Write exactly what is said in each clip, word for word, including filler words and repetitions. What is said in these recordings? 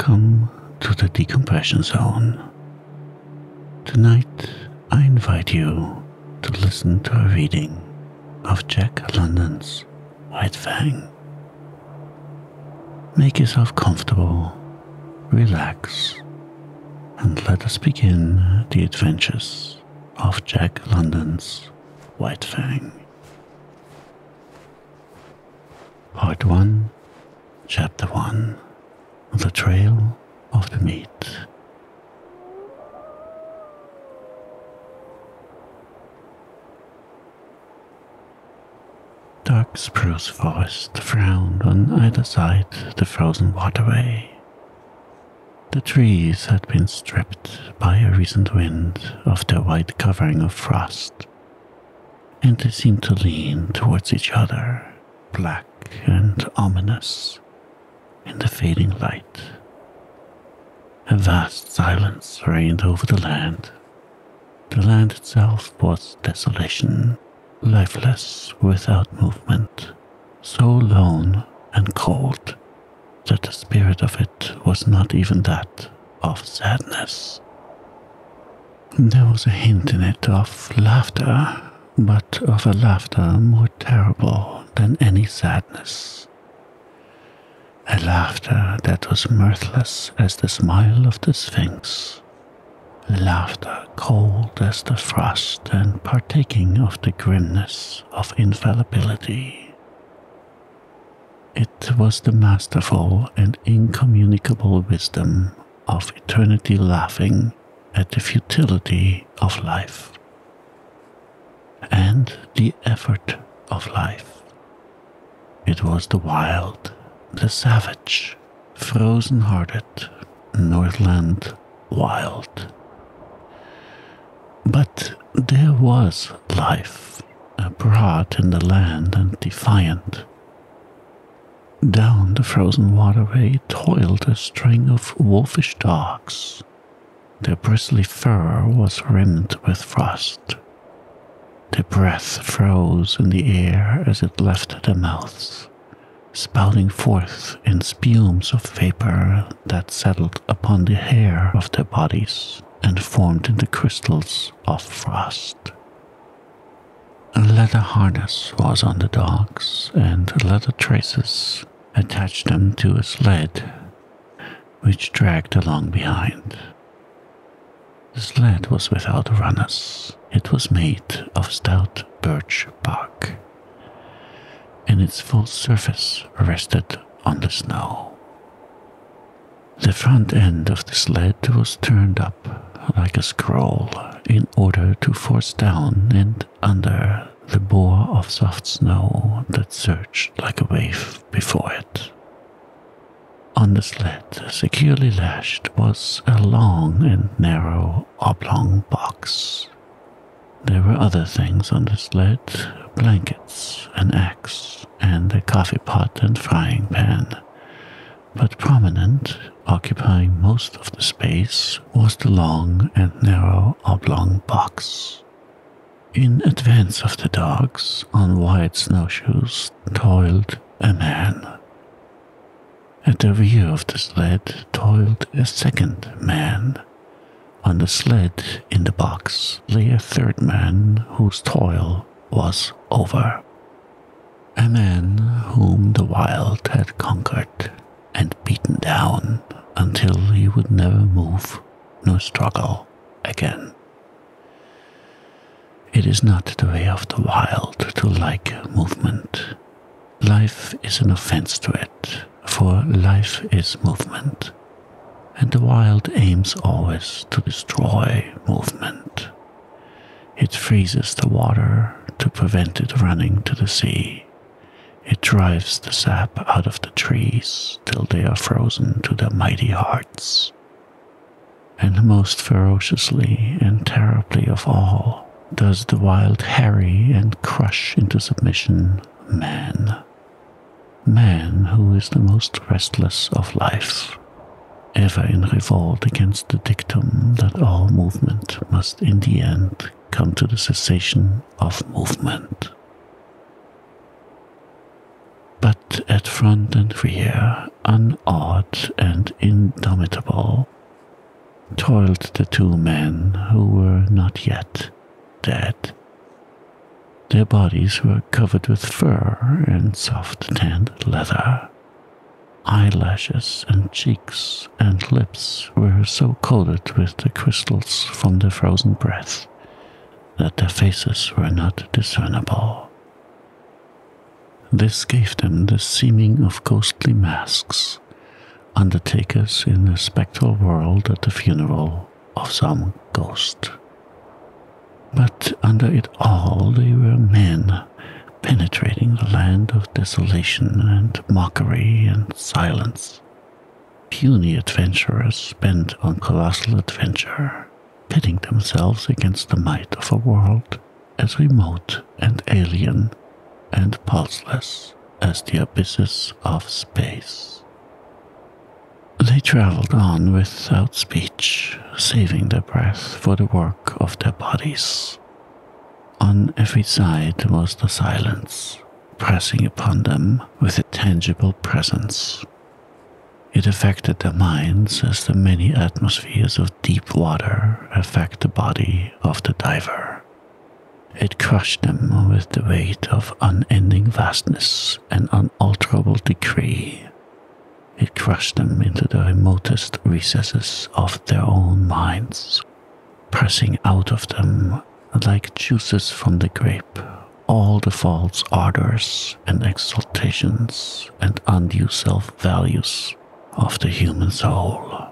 Welcome to the decompression zone. Tonight I invite you to listen to a reading of Jack London's White Fang. Make yourself comfortable, relax, and let us begin the adventures of Jack London's White Fang. Part one, Chapter one, The Trail of the Meat. Dark spruce forest frowned on either side the frozen waterway. The trees had been stripped by a recent wind of their white covering of frost, and they seemed to lean towards each other, black and ominous, in the fading light. A vast silence reigned over the land. The land itself was desolation, lifeless, without movement, so lone and cold that the spirit of it was not even that of sadness. There was a hint in it of laughter, but of a laughter more terrible than any sadness. A laughter that was mirthless as the smile of the Sphinx, laughter cold as the frost and partaking of the grimness of infallibility. It was the masterful and incommunicable wisdom of eternity laughing at the futility of life and the effort of life. It was the wild, the savage, frozen-hearted, Northland wild. But there was life, abroad in the land and defiant. Down the frozen waterway toiled a string of wolfish dogs. Their bristly fur was rimmed with frost. Their breath froze in the air as it left their mouths, spouting forth in spumes of vapor that settled upon the hair of their bodies and formed into crystals of frost. A leather harness was on the dogs, and leather traces attached them to a sled, which dragged along behind. The sled was without runners. It was made of stout birch bark, and its full surface rested on the snow. The front end of the sled was turned up like a scroll in order to force down and under the bore of soft snow that surged like a wave before it. On the sled, securely lashed, was a long and narrow oblong box. There were other things on the sled, blankets, an axe, and a coffee pot and frying pan, but prominent, occupying most of the space, was the long and narrow oblong box. In advance of the dogs, on wide snowshoes, toiled a man. At the rear of the sled toiled a second man. On the sled in the box lay a third man whose toil was over. A man whom the wild had conquered and beaten down until he would never move nor struggle again. It is not the way of the wild to like movement. Life is an offense to it, for life is movement. And the wild aims always to destroy movement. It freezes the water to prevent it running to the sea. It drives the sap out of the trees till they are frozen to their mighty hearts. And most ferociously and terribly of all does the wild harry and crush into submission man. Man who is the most restless of life, ever in revolt against the dictum that all movement must in the end come to the cessation of movement. But at front and rear, unawed and indomitable, toiled the two men who were not yet dead. Their bodies were covered with fur and soft tanned leather. Eyelashes and cheeks and lips were so coated with the crystals from the frozen breath that their faces were not discernible. This gave them the seeming of ghostly masks, undertakers in the spectral world at the funeral of some ghost. But under it all they were men, penetrating the land of desolation and mockery and silence. Puny adventurers bent on colossal adventure, pitting themselves against the might of a world as remote and alien and pulseless as the abysses of space. They traveled on without speech, saving their breath for the work of their bodies. On every side was the silence, pressing upon them with a tangible presence. It affected their minds as the many atmospheres of deep water affect the body of the diver. It crushed them with the weight of unending vastness and unalterable decree. It crushed them into the remotest recesses of their own minds, pressing out of them like juices from the grape, all the false ardors and exaltations and undue self-values of the human soul,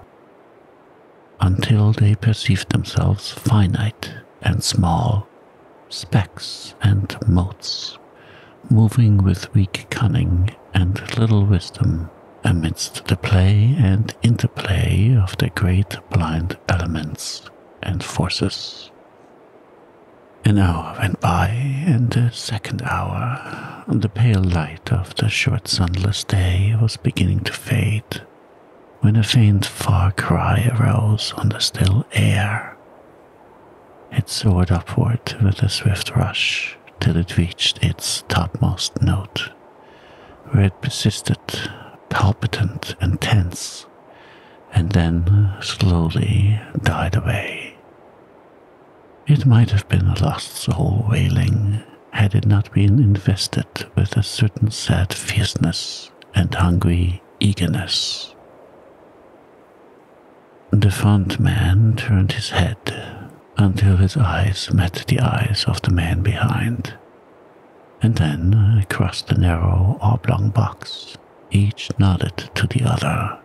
until they perceived themselves finite and small, specks and motes, moving with weak cunning and little wisdom amidst the play and interplay of the great blind elements and forces. An hour went by, and the second hour. The pale light of the short sunless day was beginning to fade, when a faint far cry arose on the still air. It soared upward with a swift rush, till it reached its topmost note, where it persisted, palpitant and tense, and then slowly died away. It might have been a lost soul wailing, had it not been invested with a certain sad fierceness and hungry eagerness. The fond man turned his head until his eyes met the eyes of the man behind, and then, across the narrow oblong box, each nodded to the other.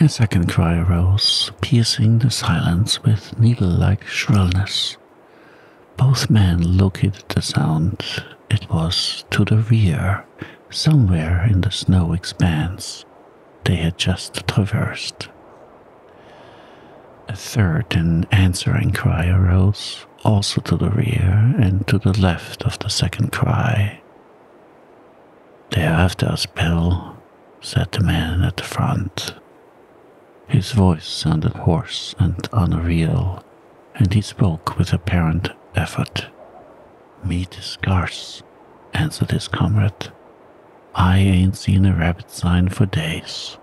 A second cry arose, piercing the silence with needle-like shrillness. Both men located the sound. It was to the rear, somewhere in the snow expanse they had just traversed. A third and answering cry arose, also to the rear and to the left of the second cry. "They are after us, Bill," said the man at the front. His voice sounded hoarse and unreal, and he spoke with apparent effort. "Meat is scarce," answered his comrade. "I ain't seen a rabbit sign for days."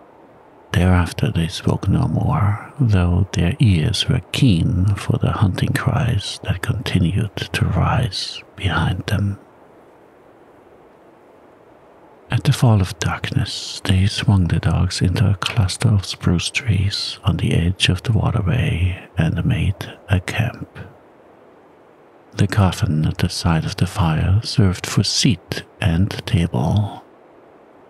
Thereafter they spoke no more, though their ears were keen for the hunting cries that continued to rise behind them. At the fall of darkness, they swung the dogs into a cluster of spruce trees on the edge of the waterway and made a camp. The coffin at the side of the fire served for seat and table.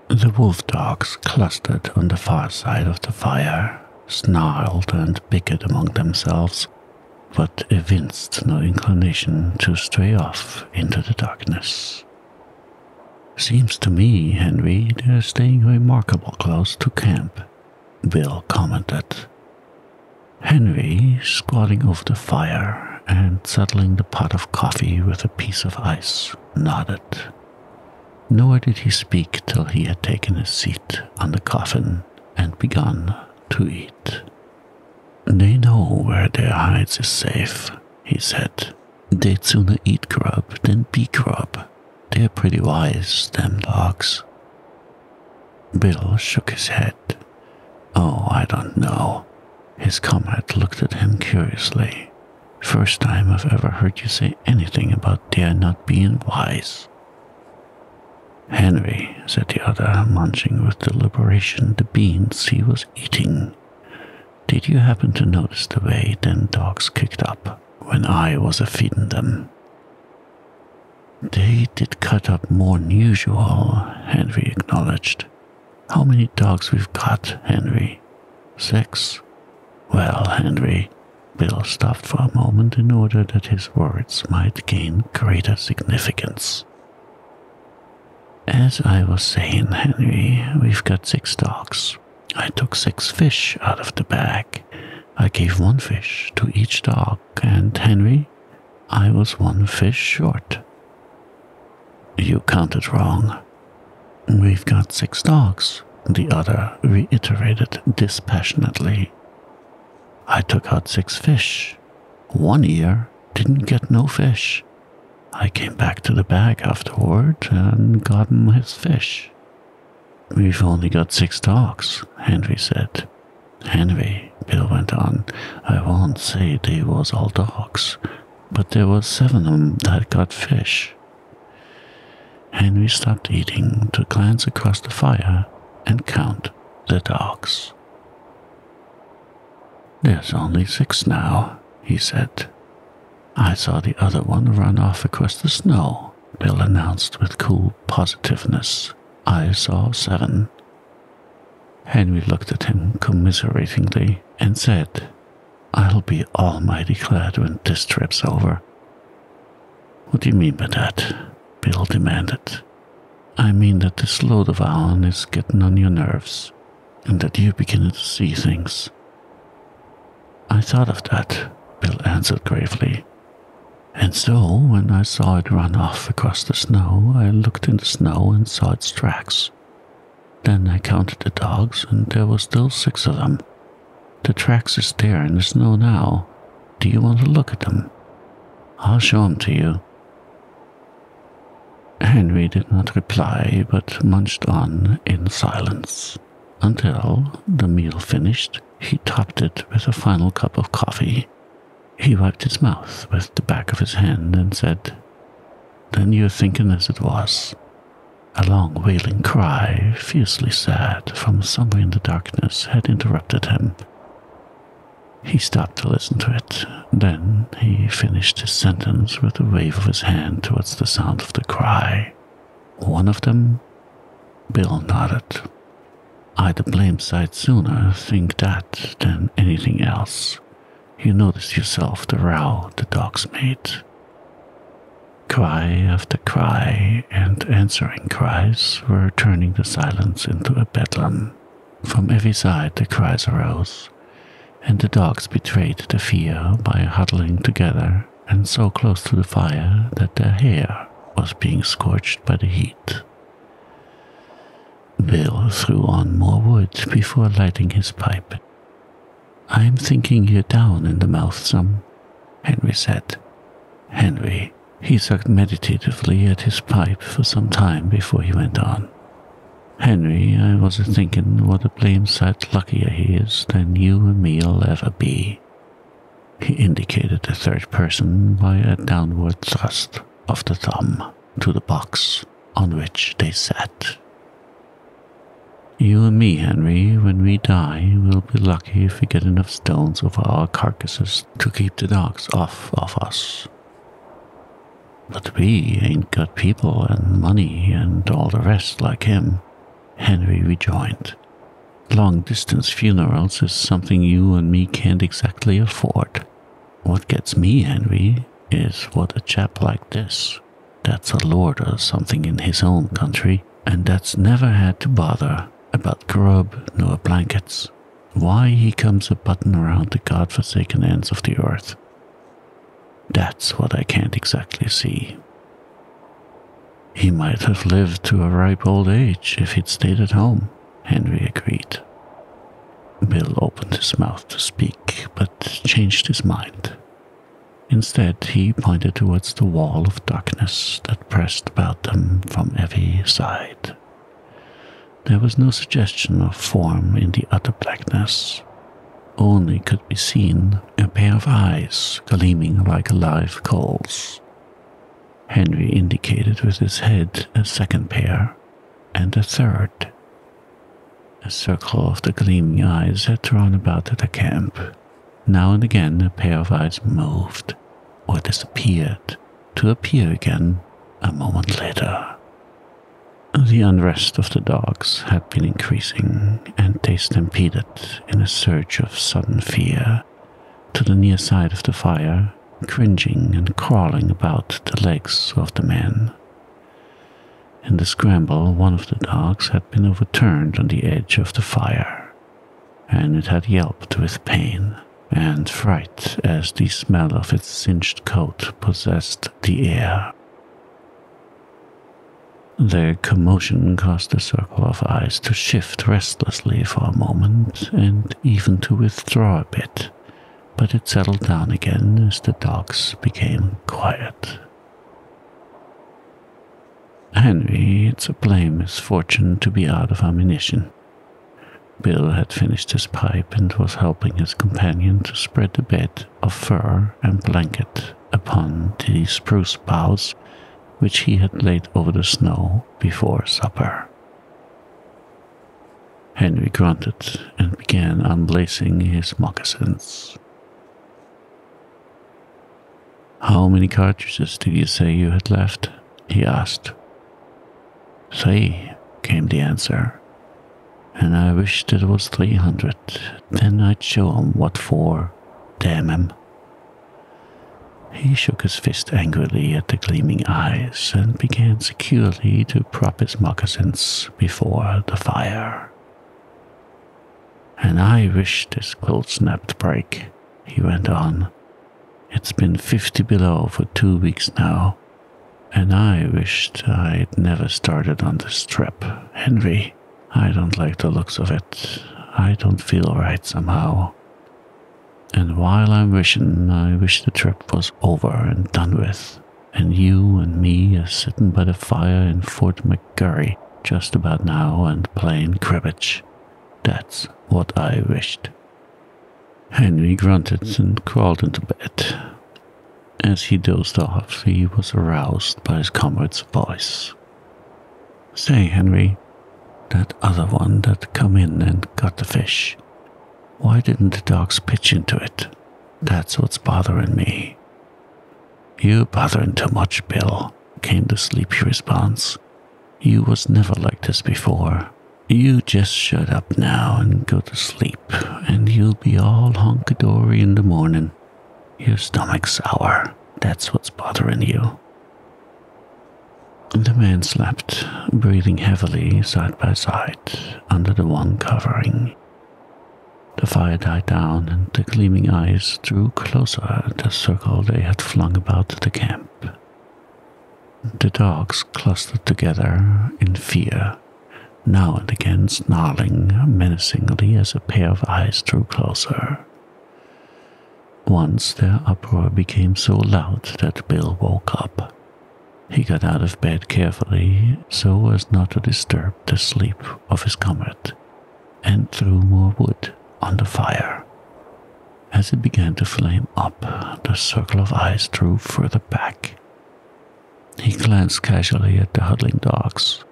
The wolf dogs clustered on the far side of the fire, snarled and bickered among themselves, but evinced no inclination to stray off into the darkness. "Seems to me, Henry, they're staying remarkable close to camp," Bill commented. Henry, squatting over the fire and settling the pot of coffee with a piece of ice, nodded. Nor did he speak till he had taken his seat on the coffin and begun to eat. "They know where their hides is safe," he said. "They'd sooner eat grub than be grub. They're pretty wise, them dogs." Biddle shook his head. "Oh, I don't know." His comrade looked at him curiously. "First time I've ever heard you say anything about their not being wise." "Henry," said the other, munching with deliberation the beans he was eating, "did you happen to notice the way them dogs kicked up when I was a-feeding them?" "They did cut up more'n usual," Henry acknowledged. "How many dogs we've got, Henry? Six?" "Well, Henry," Bill stopped for a moment in order that his words might gain greater significance. "As I was saying, Henry, we've got six dogs. I took six fish out of the bag. I gave one fish to each dog, and, Henry, I was one fish short." "You counted wrong." "We've got six dogs," the other reiterated dispassionately. "I took out six fish. One ear didn't get no fish. I came back to the bag afterward and got him his fish." "We've only got six dogs," Henry said. "Henry," Bill went on, "I won't say they was all dogs, but there was seven of 'em that got fish." Henry stopped eating to glance across the fire and count the dogs. "There's only six now," he said. "I saw the other one run off across the snow," Bill announced with cool positiveness. "I saw seven." Henry looked at him commiseratingly and said, "I'll be almighty glad when this trip's over." "What do you mean by that?" Bill demanded. "I mean that this load of ours is getting on your nerves, and that you're beginning to see things." "I thought of that," Bill answered gravely. "And so, when I saw it run off across the snow, I looked in the snow and saw its tracks. Then I counted the dogs, and there were still six of them. The tracks is there in the snow now. Do you want to look at them? I'll show them to you." Henry did not reply, but munched on in silence, until, the meal finished, he topped it with a final cup of coffee. He wiped his mouth with the back of his hand and said, "Then you're thinking as it was." A long wailing cry, fiercely sad, from somewhere in the darkness had interrupted him. He stopped to listen to it. Then he finished his sentence with a wave of his hand towards the sound of the cry. "One of them?" Bill nodded. "I'd a blamed sight sooner think that than anything else. You noticed yourself the row the dogs made." Cry after cry and answering cries were turning the silence into a bedlam. From every side the cries arose, and the dogs betrayed the fear by huddling together and so close to the fire that their hair was being scorched by the heat. Bill threw on more wood before lighting his pipe. "I'm thinking you're down in the mouth some," Henry said. Henry, he sucked meditatively at his pipe for some time before he went on. "Henry, I was a-thinking what a blamed sight luckier he is than you and me'll ever be." He indicated the third person by a downward thrust of the thumb to the box on which they sat. "You and me, Henry, when we die, we'll be lucky if we get enough stones over our carcasses to keep the dogs off of us. But we ain't got people and money and all the rest like him," Henry rejoined. "Long-distance funerals is something you and me can't exactly afford. What gets me, Henry, is what a chap like this, that's a lord or something in his own country, and that's never had to bother about grub nor blankets, why he comes a-buttin' around the godforsaken ends of the earth. That's what I can't exactly see. He might have lived to a ripe old age if he'd stayed at home," Henry agreed. Bill opened his mouth to speak, but changed his mind. Instead, he pointed towards the wall of darkness that pressed about them from every side. There was no suggestion of form in the utter blackness. Only could be seen a pair of eyes gleaming like live coals. Henry indicated with his head a second pair, and a third. A circle of the gleaming eyes had drawn about at the camp. Now and again a pair of eyes moved, or disappeared, to appear again a moment later. The unrest of the dogs had been increasing, and they stampeded in a surge of sudden fear to the near side of the fire, cringing and crawling about the legs of the men. In the scramble, one of the dogs had been overturned on the edge of the fire, and it had yelped with pain and fright as the smell of its singed coat possessed the air. The commotion caused the circle of eyes to shift restlessly for a moment and even to withdraw a bit, but it settled down again as the dogs became quiet. Henry, it's a plain misfortune to be out of ammunition. Bill had finished his pipe and was helping his companion to spread the bed of fur and blanket upon the spruce boughs which he had laid over the snow before supper. Henry grunted and began unlacing his moccasins. "How many cartridges did you say you had left?" he asked. "Three," came the answer, "and I wished it was three hundred. Then I'd show 'em what for, damn 'em." He shook his fist angrily at the gleaming eyes and began securely to prop his moccasins before the fire. "And I wish this cold snapped break," he went on. "It's been fifty below for two weeks now, and I wished I'd never started on this trip, Henry. I don't like the looks of it. I don't feel right somehow. And while I'm wishing, I wish the trip was over and done with, and you and me are sitting by the fire in Fort McGurry just about now and playing cribbage. That's what I wished." Henry grunted and crawled into bed. As he dozed off, he was aroused by his comrade's voice. "Say, Henry, that other one that come in and got the fish, why didn't the dogs pitch into it? That's what's bothering me." "You bothering too much, Bill," came the sleepy response. "You was never like this before. You just shut up now and go to sleep, and you'll be all honky-dory in the morning. Your stomach's sour. That's what's bothering you." The man slept, breathing heavily side by side under the one covering. The fire died down, and the gleaming eyes drew closer at the circle they had flung about the camp. The dogs clustered together in fear, now and again snarling menacingly as a pair of eyes drew closer. Once their uproar became so loud that Bill woke up. He got out of bed carefully so as not to disturb the sleep of his comrade, and threw more wood on the fire. As it began to flame up, the circle of eyes drew further back. He glanced casually at the huddling dogs.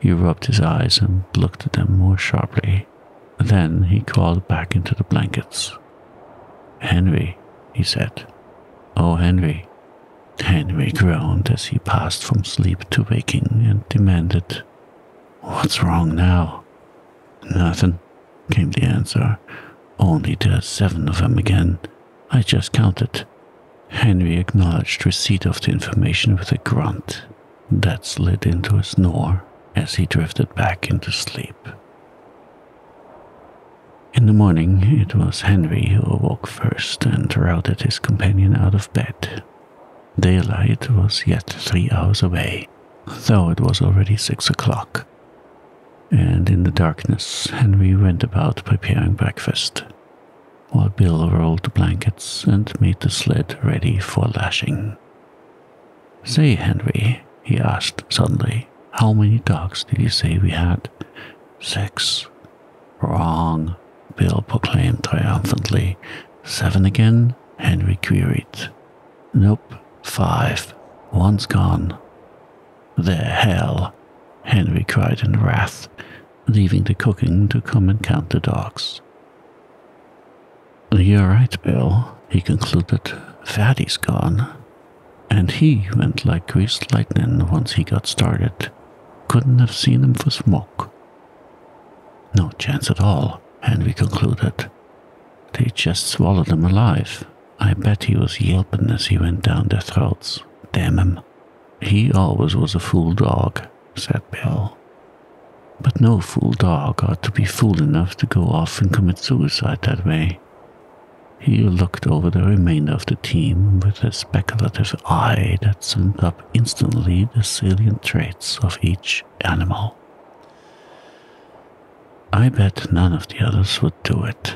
He rubbed his eyes and looked at them more sharply. Then he crawled back into the blankets. "Henry," he said. "Oh, Henry." Henry groaned as he passed from sleep to waking and demanded, "What's wrong now?" "Nothing," came the answer. "Only there's seven of them again. I just counted." Henry acknowledged receipt of the information with a grunt that slid into a snore as he drifted back into sleep. In the morning, it was Henry who awoke first and routed his companion out of bed. Daylight was yet three hours away, though it was already six o'clock. And in the darkness, Henry went about preparing breakfast, while Bill rolled the blankets and made the sled ready for lashing. "Say, Henry," he asked suddenly, "how many dogs did you say we had? Six. Wrong, Bill proclaimed triumphantly. Seven again? Henry queried. Nope, five. One's gone. The hell, Henry cried in wrath, leaving the cooking to come and count the dogs. You're right, Bill, he concluded. Fatty's gone. And he went like greased lightning once he got started. Couldn't have seen him for smoke. No chance at all, Henry concluded. They just swallowed him alive. I bet he was yelping as he went down their throats. Damn him. He always was a fool dog, said Bill. But no fool dog ought to be fool enough to go off and commit suicide that way. He looked over the remainder of the team with a speculative eye that summed up instantly the salient traits of each animal. I bet none of the others would do it.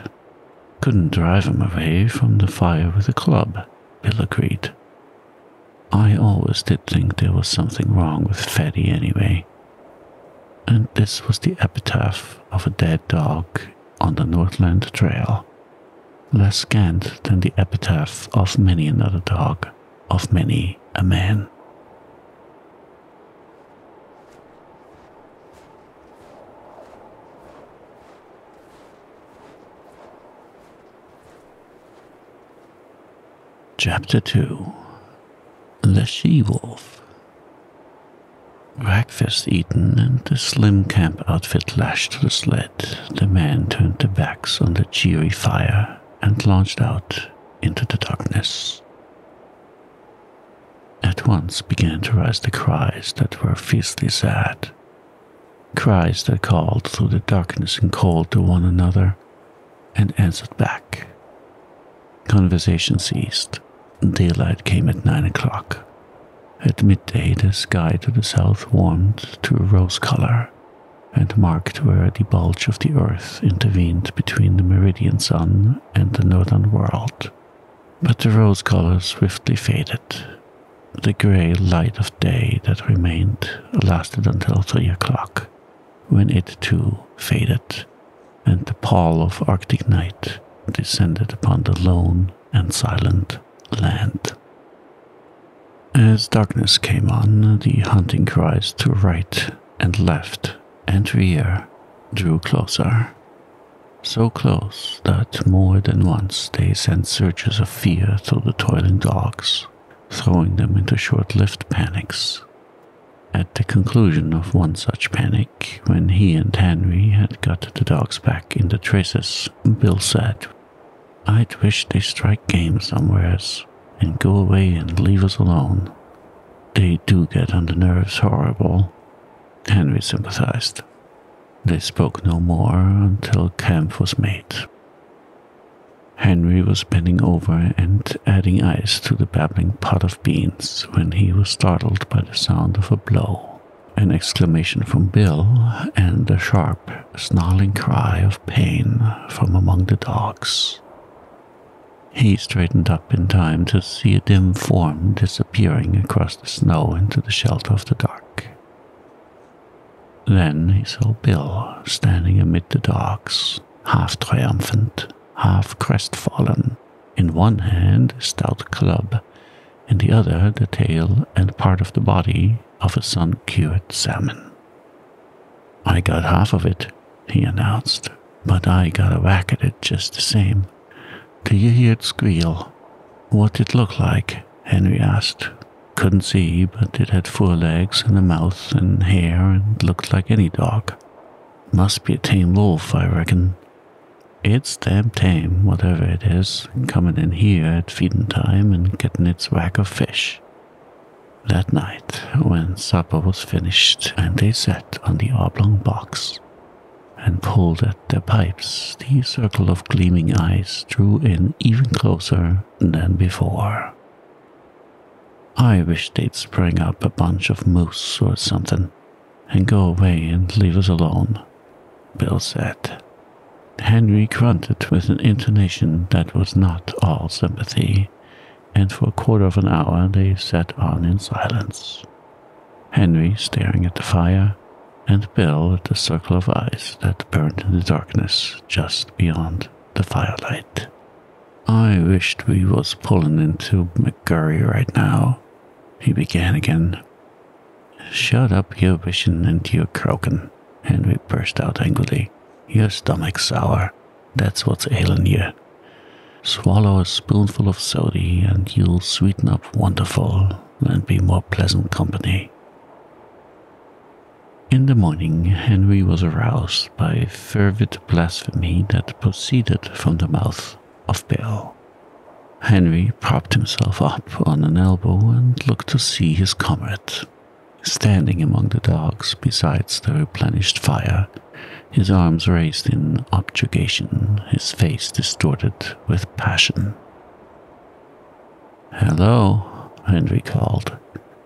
Couldn't drive him away from the fire with a club, Bill agreed. I always did think there was something wrong with Fatty anyway. And this was the epitaph of a dead dog on the Northland Trail. Less scant than the epitaph of many another dog, of many a man. Chapter two. The She-Wolf. Breakfast eaten and the slim camp outfit lashed to the sled, the men turned their backs on the cheery fire and launched out into the darkness. At once began to rise the cries that were fiercely sad, cries that called through the darkness and cold to one another and answered back. Conversation ceased. Daylight came at nine o'clock. At midday the sky to the south warmed to a rose color and marked where the bulge of the earth intervened between the meridian sun and the northern world. But the rose color swiftly faded. The grey light of day that remained lasted until three o'clock, when it too faded, and the pall of Arctic night descended upon the lone and silent land. As darkness came on, the hunting cries to right and left and rear drew closer, so close that more than once they sent surges of fear through the toiling dogs, throwing them into short-lived panics. At the conclusion of one such panic, when he and Henry had got the dogs back in the traces, Bill said, "I'd wish they strike game somewheres and go away and leave us alone. They do get on the nerves horrible." Henry sympathized. They spoke no more until camp was made. Henry was bending over and adding ice to the babbling pot of beans when he was startled by the sound of a blow, an exclamation from Bill, and a sharp, snarling cry of pain from among the dogs. He straightened up in time to see a dim form disappearing across the snow into the shelter of the dark. Then he saw Bill standing amid the dogs, half triumphant, half crestfallen, in one hand a stout club, in the other the tail and part of the body of a sun-cured salmon. "I got half of it," he announced, "but I got a whack at it just the same. Do you hear it squeal?" "What it looked like?" Henry asked. "Couldn't see, but it had four legs and a mouth and hair and looked like any dog. Must be a tame wolf, I reckon." "It's damn tame, whatever it is, coming in here at feeding time and getting its whack of fish." That night, when supper was finished and they sat on the oblong box and pulled at their pipes, the circle of gleaming ice drew in even closer than before. "I wish they'd spring up a bunch of moose or something and go away and leave us alone," Bill said. Henry grunted with an intonation that was not all sympathy, and for a quarter of an hour they sat on in silence. Henry staring at the fire, and Bill at the circle of eyes that burned in the darkness just beyond the firelight. "I wished we was pulling into McGurry right now," he began again. "Shut up your wishing and your croaking," Henry burst out angrily. "Your stomach's sour, that's what's ailing you. Swallow a spoonful of sody and you'll sweeten up wonderful and be more pleasant company." In the morning, Henry was aroused by fervid blasphemy that proceeded from the mouth of Bill. Henry propped himself up on an elbow and looked to see his comrade standing among the dogs beside the replenished fire, his arms raised in objurgation, his face distorted with passion. "Hello," Henry called.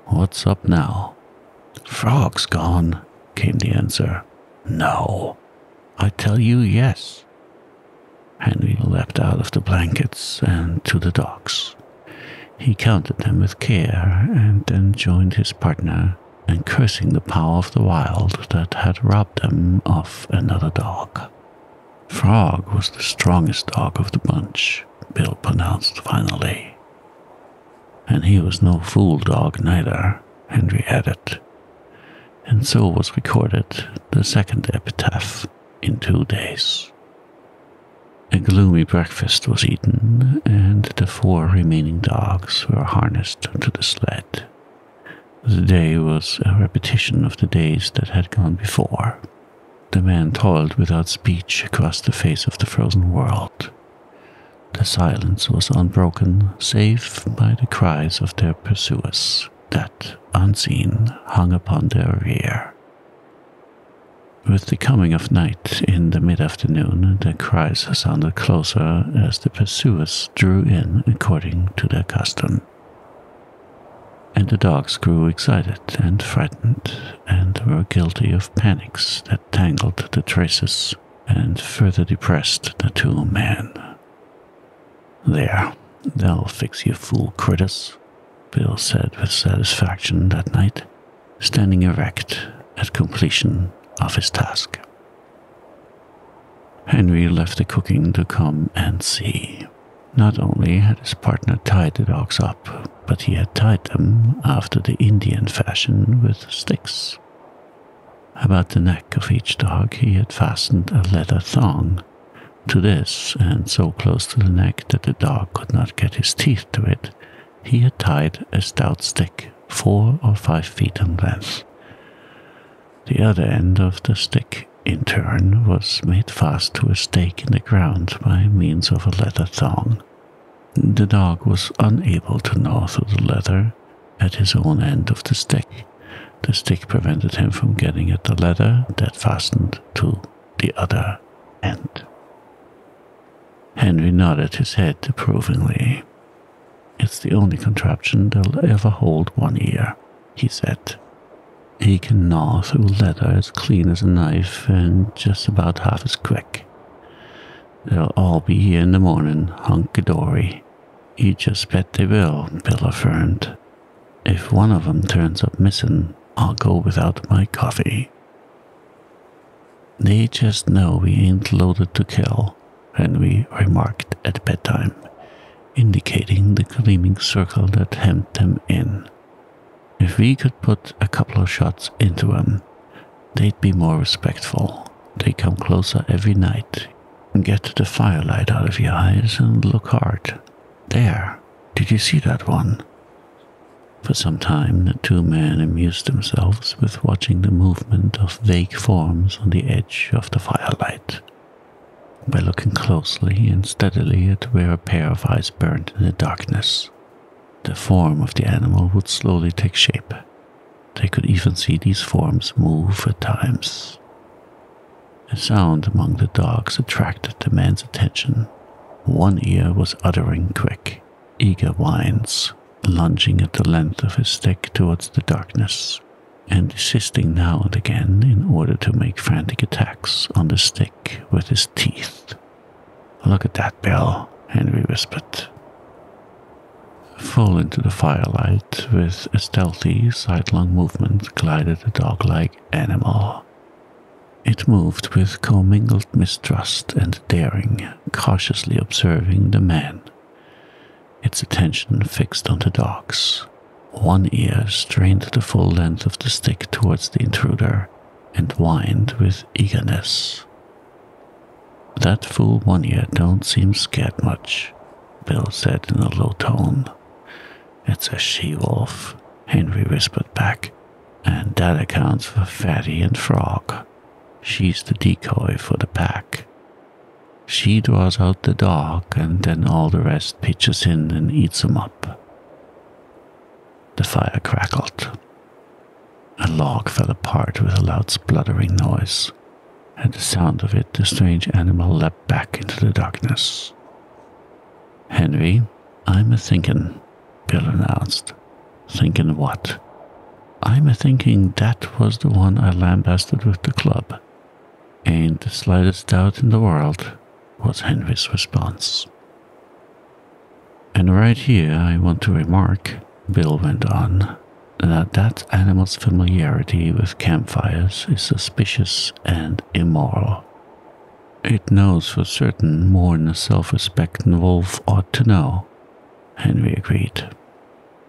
"What's up now?" "Frog's gone," came the answer. "No." "I tell you, yes." Henry leapt out of the blankets and to the dogs. He counted them with care and then joined his partner and cursing the power of the wild that had robbed them of another dog. Frog was the strongest dog of the bunch, Bill pronounced finally. "And he was no fool dog neither," Henry added. And so was recorded the second epitaph in two days. A gloomy breakfast was eaten, and the four remaining dogs were harnessed to the sled. The day was a repetition of the days that had gone before. The man toiled without speech across the face of the frozen world. The silence was unbroken, save by the cries of their pursuers that, unseen, hung upon their rear. With the coming of night in the mid-afternoon, their cries sounded closer as the pursuers drew in according to their custom. And the dogs grew excited and frightened, and were guilty of panics that tangled the traces and further depressed the two men. "There, they'll fix you fool critters," Bill said with satisfaction that night, standing erect at completion of his task. Henry left the cooking to come and see. Not only had his partner tied the dogs up, but he had tied them after the Indian fashion with sticks. About the neck of each dog he had fastened a leather thong. To this, and so close to the neck that the dog could not get his teeth to it, he had tied a stout stick four or five feet in length. The other end of the stick, in turn, was made fast to a stake in the ground by means of a leather thong. The dog was unable to gnaw through the leather at his own end of the stick. The stick prevented him from getting at the leather that fastened to the other end. Henry nodded his head approvingly. "It's the only contraption that'll ever hold one ear," he said. "He can gnaw through leather as clean as a knife and just about half as quick. They'll all be here in the morning, hunky-dory." "You just bet they will," Bill affirmed. "If one of them turns up missing, I'll go without my coffee." "They just know we ain't loaded to kill," Henry remarked at bedtime, indicating the gleaming circle that hemmed them in. "If we could put a couple of shots into 'em, they'd be more respectful. They come closer every night. Get the firelight out of your eyes and look hard. There, did you see that one?" For some time the two men amused themselves with watching the movement of vague forms on the edge of the firelight. By looking closely and steadily at where a pair of eyes burned in the darkness, the form of the animal would slowly take shape. They could even see these forms move at times. A sound among the dogs attracted the man's attention. One ear was uttering quick, eager whines, lunging at the length of his stick towards the darkness, and desisting now and again in order to make frantic attacks on the stick with his teeth. "Look at that, Bill," Henry whispered. Full into the firelight, with a stealthy, sidelong movement, glided the dog-like animal. It moved with commingled mistrust and daring, cautiously observing the man, its attention fixed on the dogs. One ear strained the full length of the stick towards the intruder and whined with eagerness. "That fool One Ear don't seem scared much," Bill said in a low tone. "It's a she-wolf," Henry whispered back, "and that accounts for Fatty and Frog. She's the decoy for the pack. She draws out the dog, and then all the rest pitches in and eats 'em up." The fire crackled. A log fell apart with a loud spluttering noise. At the sound of it, the strange animal leapt back into the darkness. "Henry, I'm a-thinkin'," Bill announced. "Thinkin' what?" "I'm a-thinking that was the one I lambasted with the club." "Ain't the slightest doubt in the world," was Henry's response. "And right here I want to remark," Bill went on, "that that animal's familiarity with campfires is suspicious and immoral. It knows for certain more'n a self-respectin' wolf ought to know," Henry agreed.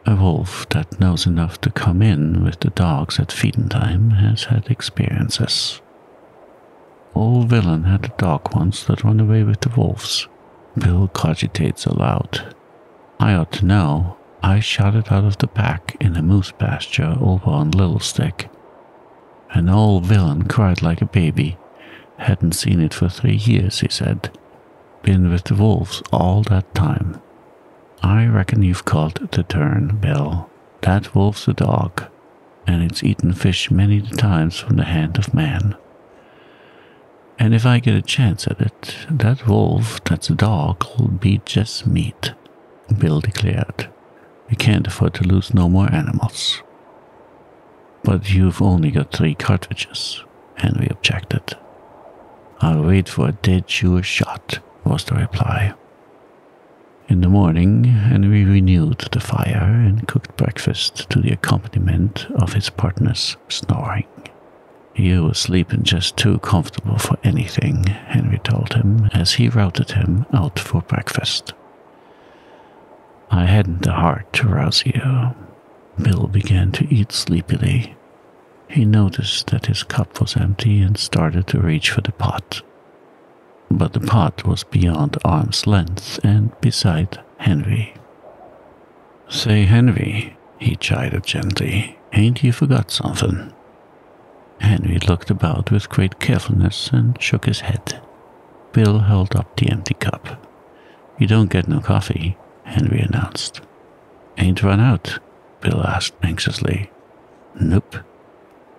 "A wolf that knows enough to come in with the dogs at feeding time has had experiences. Old Villain had a dog once that run away with the wolves." Bill cogitates aloud. "I ought to know. I shot it out of the pack in a moose pasture over on Little Stick. An old Villain cried like a baby. Hadn't seen it for three years, he said. Been with the wolves all that time. I reckon you've caught the turn, Bill. That wolf's a dog, and it's eaten fish many times from the hand of man. And if I get a chance at it, that wolf that's a dog will be just meat," Bill declared. "We can't afford to lose no more animals." "But you've only got three cartridges," Henry objected. "I'll wait for a dead sure shot," was the reply. In the morning, Henry renewed the fire and cooked breakfast to the accompaniment of his partner's snoring. "You were sleeping just too comfortable for anything," Henry told him as he routed him out for breakfast. "I hadn't the heart to rouse you." Bill began to eat sleepily. He noticed that his cup was empty and started to reach for the pot. But the pot was beyond arm's length and beside Henry. "Say, Henry," he chided gently, "ain't you forgot something?" Henry looked about with great carefulness and shook his head. Bill held up the empty cup. "You don't get no coffee," Henry announced. "Ain't run out?" Bill asked anxiously. "Nope."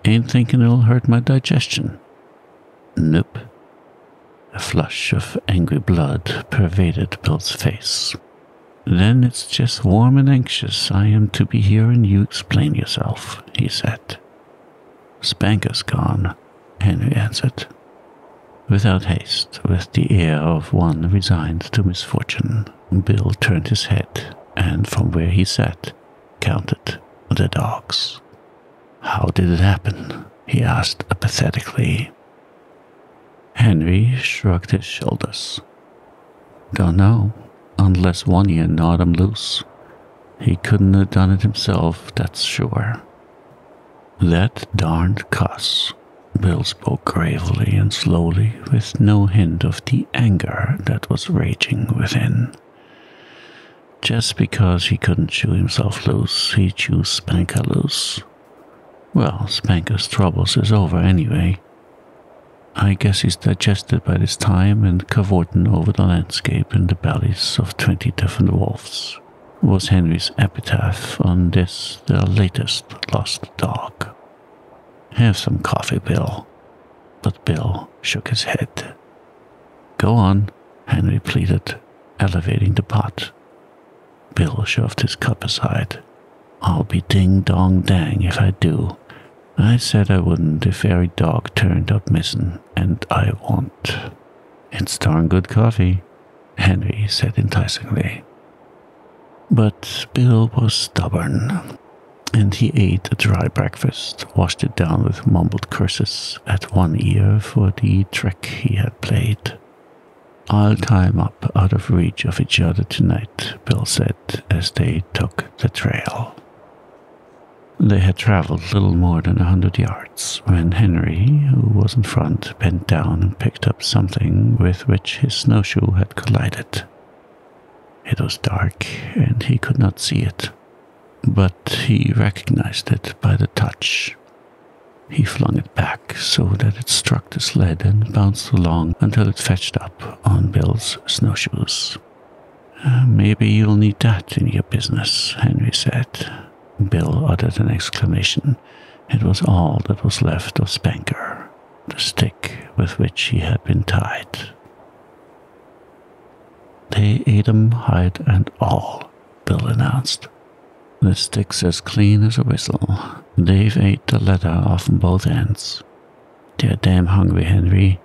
"Ain't thinking it'll hurt my digestion?" "Nope." A flush of angry blood pervaded Bill's face. "Then it's just warm and anxious I am to be hearing you explain yourself," he said. "Spanker's gone," Henry answered, without haste, with the air of one resigned to misfortune. Bill turned his head, and from where he sat, counted the dogs. "How did it happen?" he asked apathetically. Henry shrugged his shoulders. "Don't know, unless One Ear gnawed him loose. He couldn't have done it himself, that's sure." "That darned cuss," Bill spoke gravely and slowly, with no hint of the anger that was raging within. "Just because he couldn't chew himself loose, he chews Spanker loose. Well, Spanker's troubles is over anyway. I guess he's digested by this time and cavorting over the landscape in the bellies of twenty different wolves," was Henry's epitaph on this, their latest lost dog. "Have some coffee, Bill." But Bill shook his head. "Go on," Henry pleaded, elevating the pot. Bill shoved his cup aside. "I'll be ding-dong-dang if I do. I said I wouldn't if every dog turned up missing, and I won't." "It's darn good coffee," Henry said enticingly. But Bill was stubborn. and he ate a dry breakfast, washed it down with mumbled curses at one ear for the trick he had played. "I'll tie him up out of reach of each other tonight," Bill said as they took the trail. They had traveled little more than a hundred yards when Henry, who was in front, bent down and picked up something with which his snowshoe had collided. It was dark and he could not see it, but he recognized it by the touch. He flung it back so that it struck the sled and bounced along until it fetched up on Bill's snowshoes. "Maybe you'll need that in your business," Henry said. Bill uttered an exclamation. It was all that was left of Spanker, the stick with which he had been tied. "They ate 'em, hide and all," Bill announced. "The stick's as clean as a whistle. They've ate the leather offen both ends. They're damn hungry, Henry,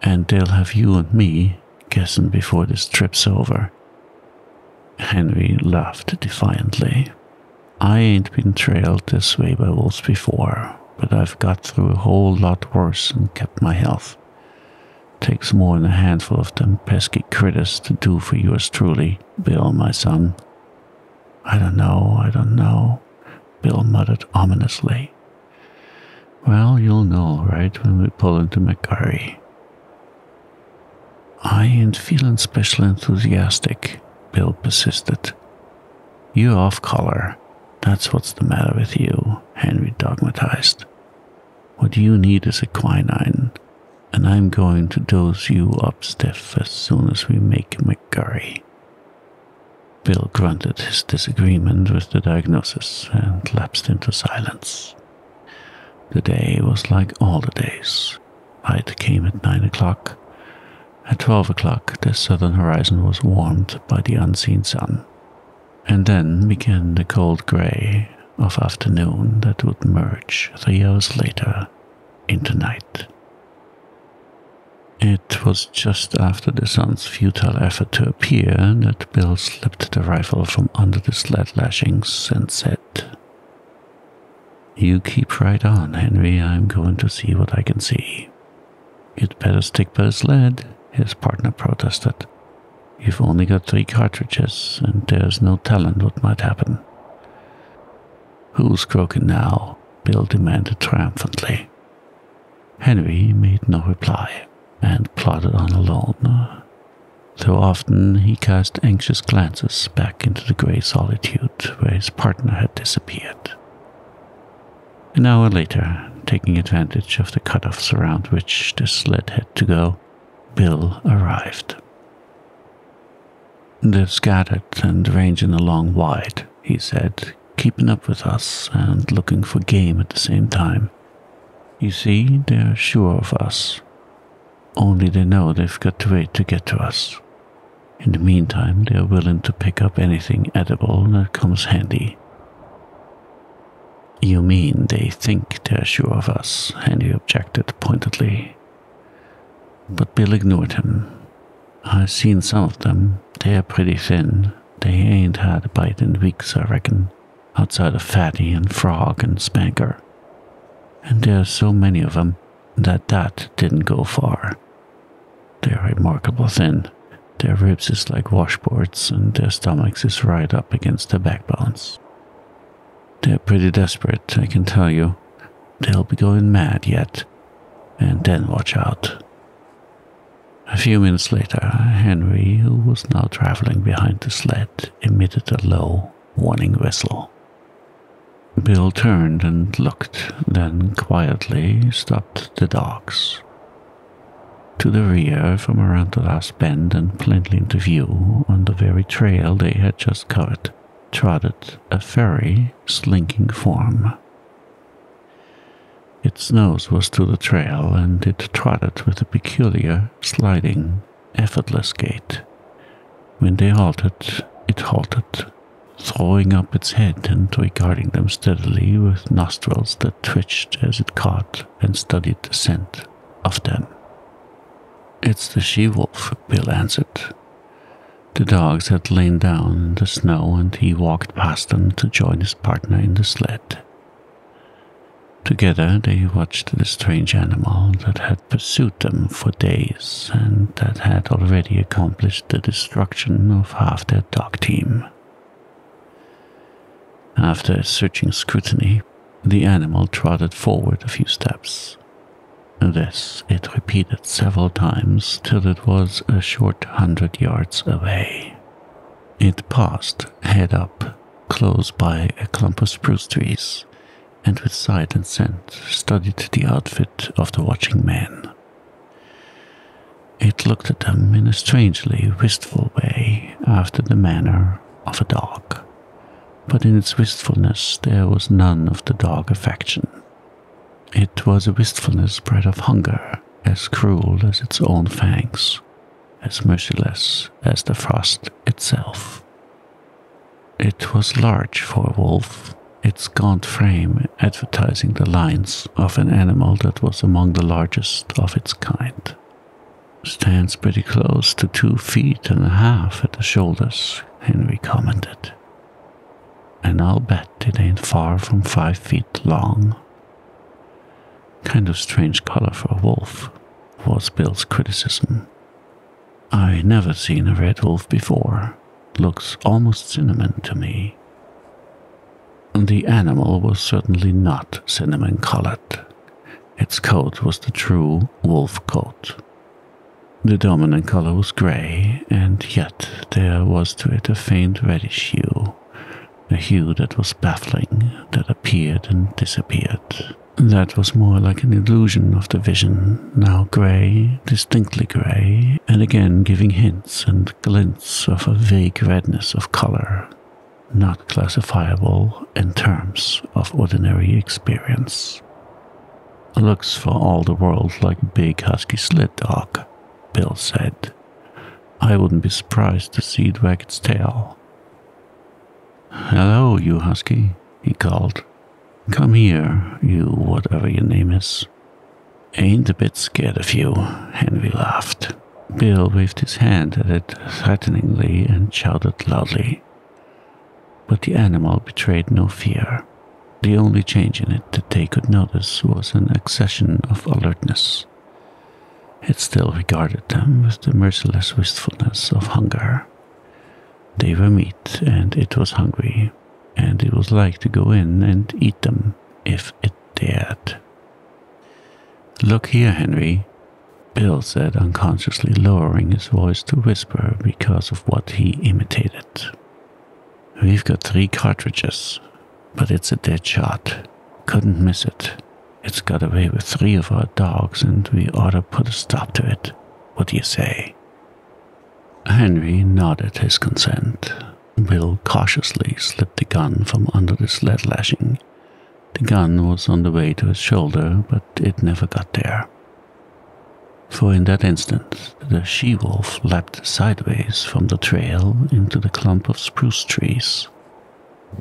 and they'll have you and me guessing before this trip's over." Henry laughed defiantly. "I ain't been trailed this way by wolves before, but I've got through a whole lot worse and kept my health. Takes more than a handful of them pesky critters to do for yours truly, Bill, my son." "I don't know, I don't know," Bill muttered ominously. "Well, you'll know, right, when we pull into McGurry." "I ain't feeling special enthusiastic," Bill persisted. "You're off color. That's what's the matter with you," Henry dogmatized. "What you need is a quinine, and I'm going to dose you up stiff as soon as we make McGurry." Bill grunted his disagreement with the diagnosis and lapsed into silence. The day was like all the days. Light came at nine o'clock. At twelve o'clock, the southern horizon was warmed by the unseen sun. And then began the cold grey of afternoon that would merge three hours later into night. It was just after the sun's futile effort to appear that Bill slipped the rifle from under the sled lashings and said, "You keep right on, Henry. I'm going to see what I can see." "You'd better stick by the sled," his partner protested. "You've only got three cartridges, and there's no telling what might happen." "Who's croaking now?" Bill demanded triumphantly. Henry made no reply and plodded on alone, though often he cast anxious glances back into the grey solitude where his partner had disappeared. An hour later, taking advantage of the cutoffs around which the sled had to go, Bill arrived. "They've scattered and ranging along wide," he said, "keeping up with us and looking for game at the same time. You see, they're sure of us. Only they know they've got to wait to get to us. In the meantime, they're willing to pick up anything edible that comes handy." "You mean they think they're sure of us," Henry objected pointedly. But Bill ignored him. "I've seen some of them. They're pretty thin. They ain't had a bite in weeks, I reckon, outside of Fatty and Frog and Spanker. And there's so many of them that that didn't go far. They're remarkable thin. Their ribs is like washboards, and their stomachs is right up against their backbones. They're pretty desperate, I can tell you. They'll be going mad yet, and then watch out." A few minutes later, Henry, who was now traveling behind the sled, emitted a low, warning whistle. Bill turned and looked, then quietly stopped the dogs. To the rear, from around the last bend and plainly into view, on the very trail they had just covered, trotted a furry, slinking form. Its nose was to the trail, and it trotted with a peculiar, sliding, effortless gait. When they halted, it halted, throwing up its head and regarding them steadily with nostrils that twitched as it caught and studied the scent of them. "It's the she-wolf," Bill answered. The dogs had lain down in the snow and he walked past them to join his partner in the sled. Together they watched the strange animal that had pursued them for days and that had already accomplished the destruction of half their dog team. After a searching scrutiny, the animal trotted forward a few steps. This it repeated several times till it was a short hundred yards away. It paused, head up, close by a clump of spruce trees, and with sight and scent studied the outfit of the watching man. It looked at them in a strangely wistful way, after the manner of a dog, but in its wistfulness there was none of the dog affection. It was a wistfulness bred of hunger, as cruel as its own fangs, as merciless as the frost itself. It was large for a wolf, its gaunt frame advertising the lines of an animal that was among the largest of its kind. Stands pretty close to two feet and a half at the shoulders, Henry commented. And I'll bet it ain't far from five feet long. Kind of strange color for a wolf, was Bill's criticism. I never seen a red wolf before. Looks almost cinnamon to me. The animal was certainly not cinnamon-colored. Its coat was the true wolf coat. The dominant color was gray, and yet there was to it a faint reddish hue, a hue that was baffling, that appeared and disappeared. That was more like an illusion of the vision, now grey, distinctly grey, and again giving hints and glints of a vague redness of color, not classifiable in terms of ordinary experience. Looks for all the world like a big husky sled dog, Bill said. I wouldn't be surprised to see it wag its tail. Hello, you husky, he called. Come here, you whatever your name is. Ain't a bit scared of you, Henry laughed. Bill waved his hand at it threateningly and shouted loudly. But the animal betrayed no fear. The only change in it that they could notice was an accession of alertness. It still regarded them with the merciless wistfulness of hunger. They were meat, and it was hungry, and it was like to go in and eat them, if it dared. Look here, Henry, Bill said, unconsciously lowering his voice to whisper because of what he imitated. We've got three cartridges, but it's a dead shot. Couldn't miss it. It's got away with three of our dogs, and we ought to put a stop to it. What do you say? Henry nodded his consent. Bill cautiously slipped the gun from under the sled lashing. The gun was on the way to his shoulder, but it never got there. For in that instant, the she-wolf leapt sideways from the trail into the clump of spruce trees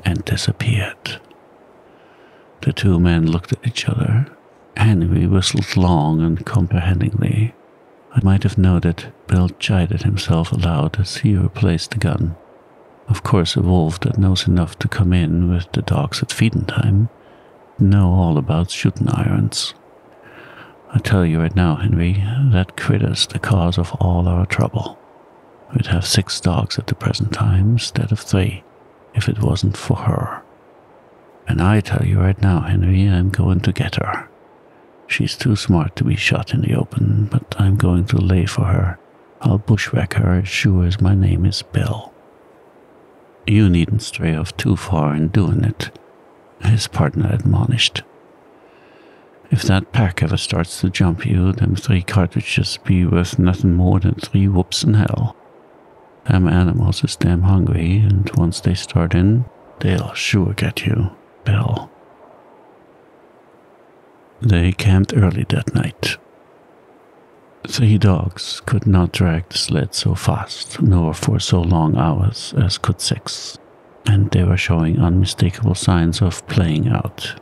and disappeared. The two men looked at each other. Henry whistled long and comprehendingly. I might have noted Bill chided himself aloud as he replaced the gun. Of course, a wolf that knows enough to come in with the dogs at feeding time know all about shooting irons. I tell you right now, Henry, that critter's the cause of all our trouble. We'd have six dogs at the present time instead of three, if it wasn't for her. And I tell you right now, Henry, I'm going to get her. She's too smart to be shot in the open, but I'm going to lay for her. I'll bushwhack her as sure as my name is Bill. You needn't stray off too far in doing it, his partner admonished. If that pack ever starts to jump you, them three cartridges be worth nothing more than three whoops in hell. Them animals is damn hungry, and once they start in, they'll sure get you, Bill. They camped early that night. Three dogs could not drag the sled so fast, nor for so long hours as could six, and they were showing unmistakable signs of playing out.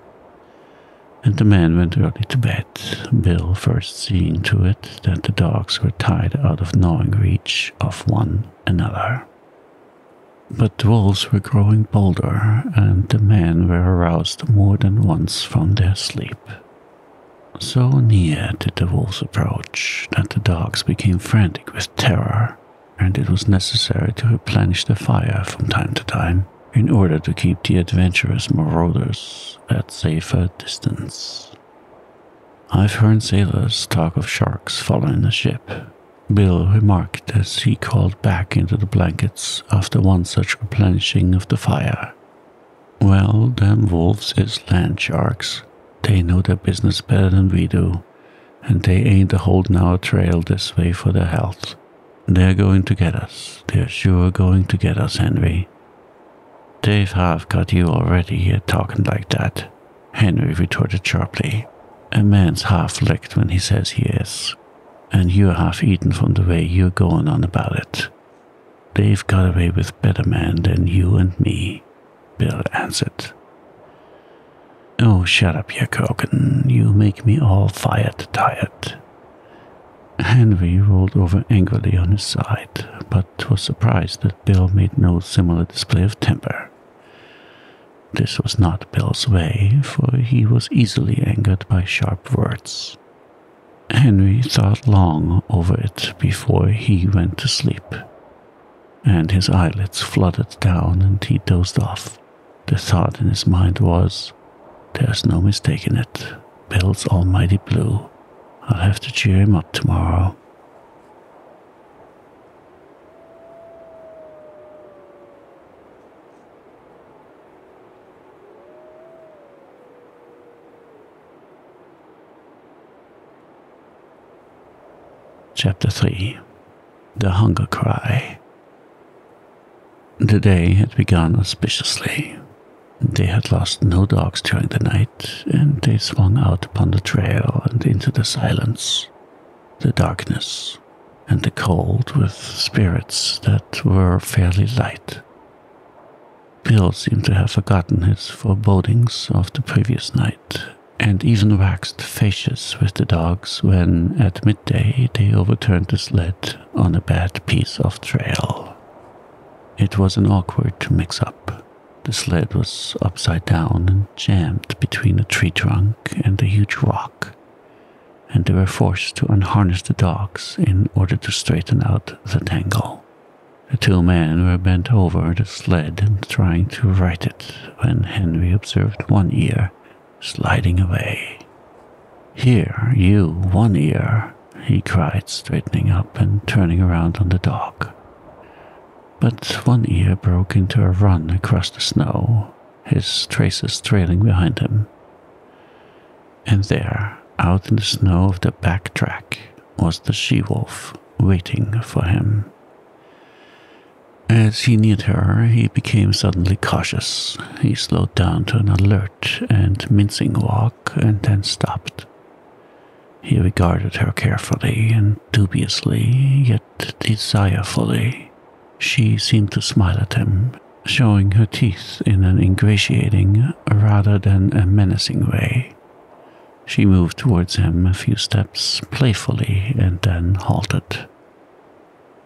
And the men went early to bed, Bill first seeing to it that the dogs were tied out of gnawing reach of one another. But the wolves were growing bolder, and the men were aroused more than once from their sleep. So near did the wolves approach that the dogs became frantic with terror, and it was necessary to replenish the fire from time to time in order to keep the adventurous marauders at safer distance. I've heard sailors talk of sharks following a ship. Bill remarked as he crawled back into the blankets after one such replenishing of the fire. Well, them wolves is land sharks. They know their business better than we do, and they ain't a-holding our trail this way for their health. They're going to get us. They're sure going to get us, Henry. They've half got you already here talking like that, Henry retorted sharply. A man's half licked when he says he is, and you're half eaten from the way you're going on about it. They've got away with better men than you and me, Bill answered. Oh, shut up, you croaking. You make me all fired tired. Henry rolled over angrily on his side, but was surprised that Bill made no similar display of temper. This was not Bill's way, for he was easily angered by sharp words. Henry thought long over it before he went to sleep, and his eyelids fluttered down and he dozed off. The thought in his mind was, there's no mistaking it. Bill's almighty blue. I'll have to cheer him up tomorrow. Chapter three. The Hunger Cry. The day had begun auspiciously. They had lost no dogs during the night, and they swung out upon the trail and into the silence, the darkness, and the cold with spirits that were fairly light. Bill seemed to have forgotten his forebodings of the previous night, and even waxed facetious with the dogs when, at midday, they overturned the sled on a bad piece of trail. It was an awkward mix-up. The sled was upside down and jammed between a tree trunk and a huge rock, and they were forced to unharness the dogs in order to straighten out the tangle. The two men were bent over the sled and trying to right it when Henry observed One Ear sliding away. "Here, you, One Ear," he cried, straightening up and turning around on the dog. But One Ear broke into a run across the snow, his traces trailing behind him. And there, out in the snow of the back track, was the she-wolf waiting for him. As he neared her, he became suddenly cautious. He slowed down to an alert and mincing walk and then stopped. He regarded her carefully and dubiously, yet desirefully. She seemed to smile at him, showing her teeth in an ingratiating rather than a menacing way. She moved towards him a few steps playfully and then halted.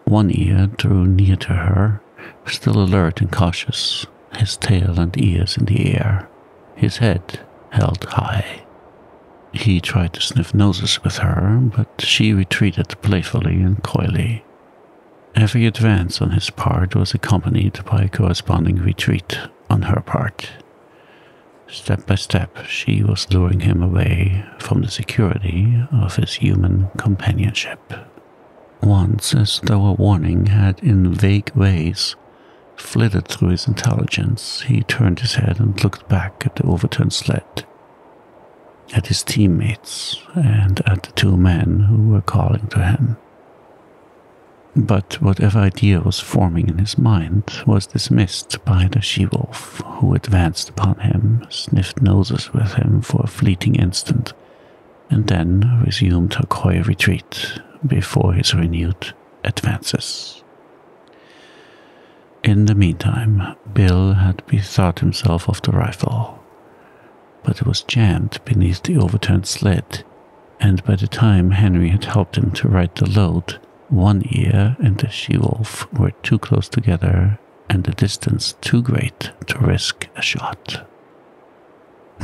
One Ear drew near to her, still alert and cautious, his tail and ears in the air, his head held high. He tried to sniff noses with her, but she retreated playfully and coyly. Every advance on his part was accompanied by a corresponding retreat on her part. Step by step, she was luring him away from the security of his human companionship. Once, as though a warning had in vague ways flitted through his intelligence, he turned his head and looked back at the overturned sled, at his teammates, and at the two men who were calling to him. But whatever idea was forming in his mind was dismissed by the she-wolf, who advanced upon him, sniffed noses with him for a fleeting instant, and then resumed her coy retreat before his renewed advances. In the meantime, Bill had bethought himself of the rifle, but it was jammed beneath the overturned sled, and by the time Henry had helped him to right the load, one ear and the she-wolf were too close together and the distance too great to risk a shot.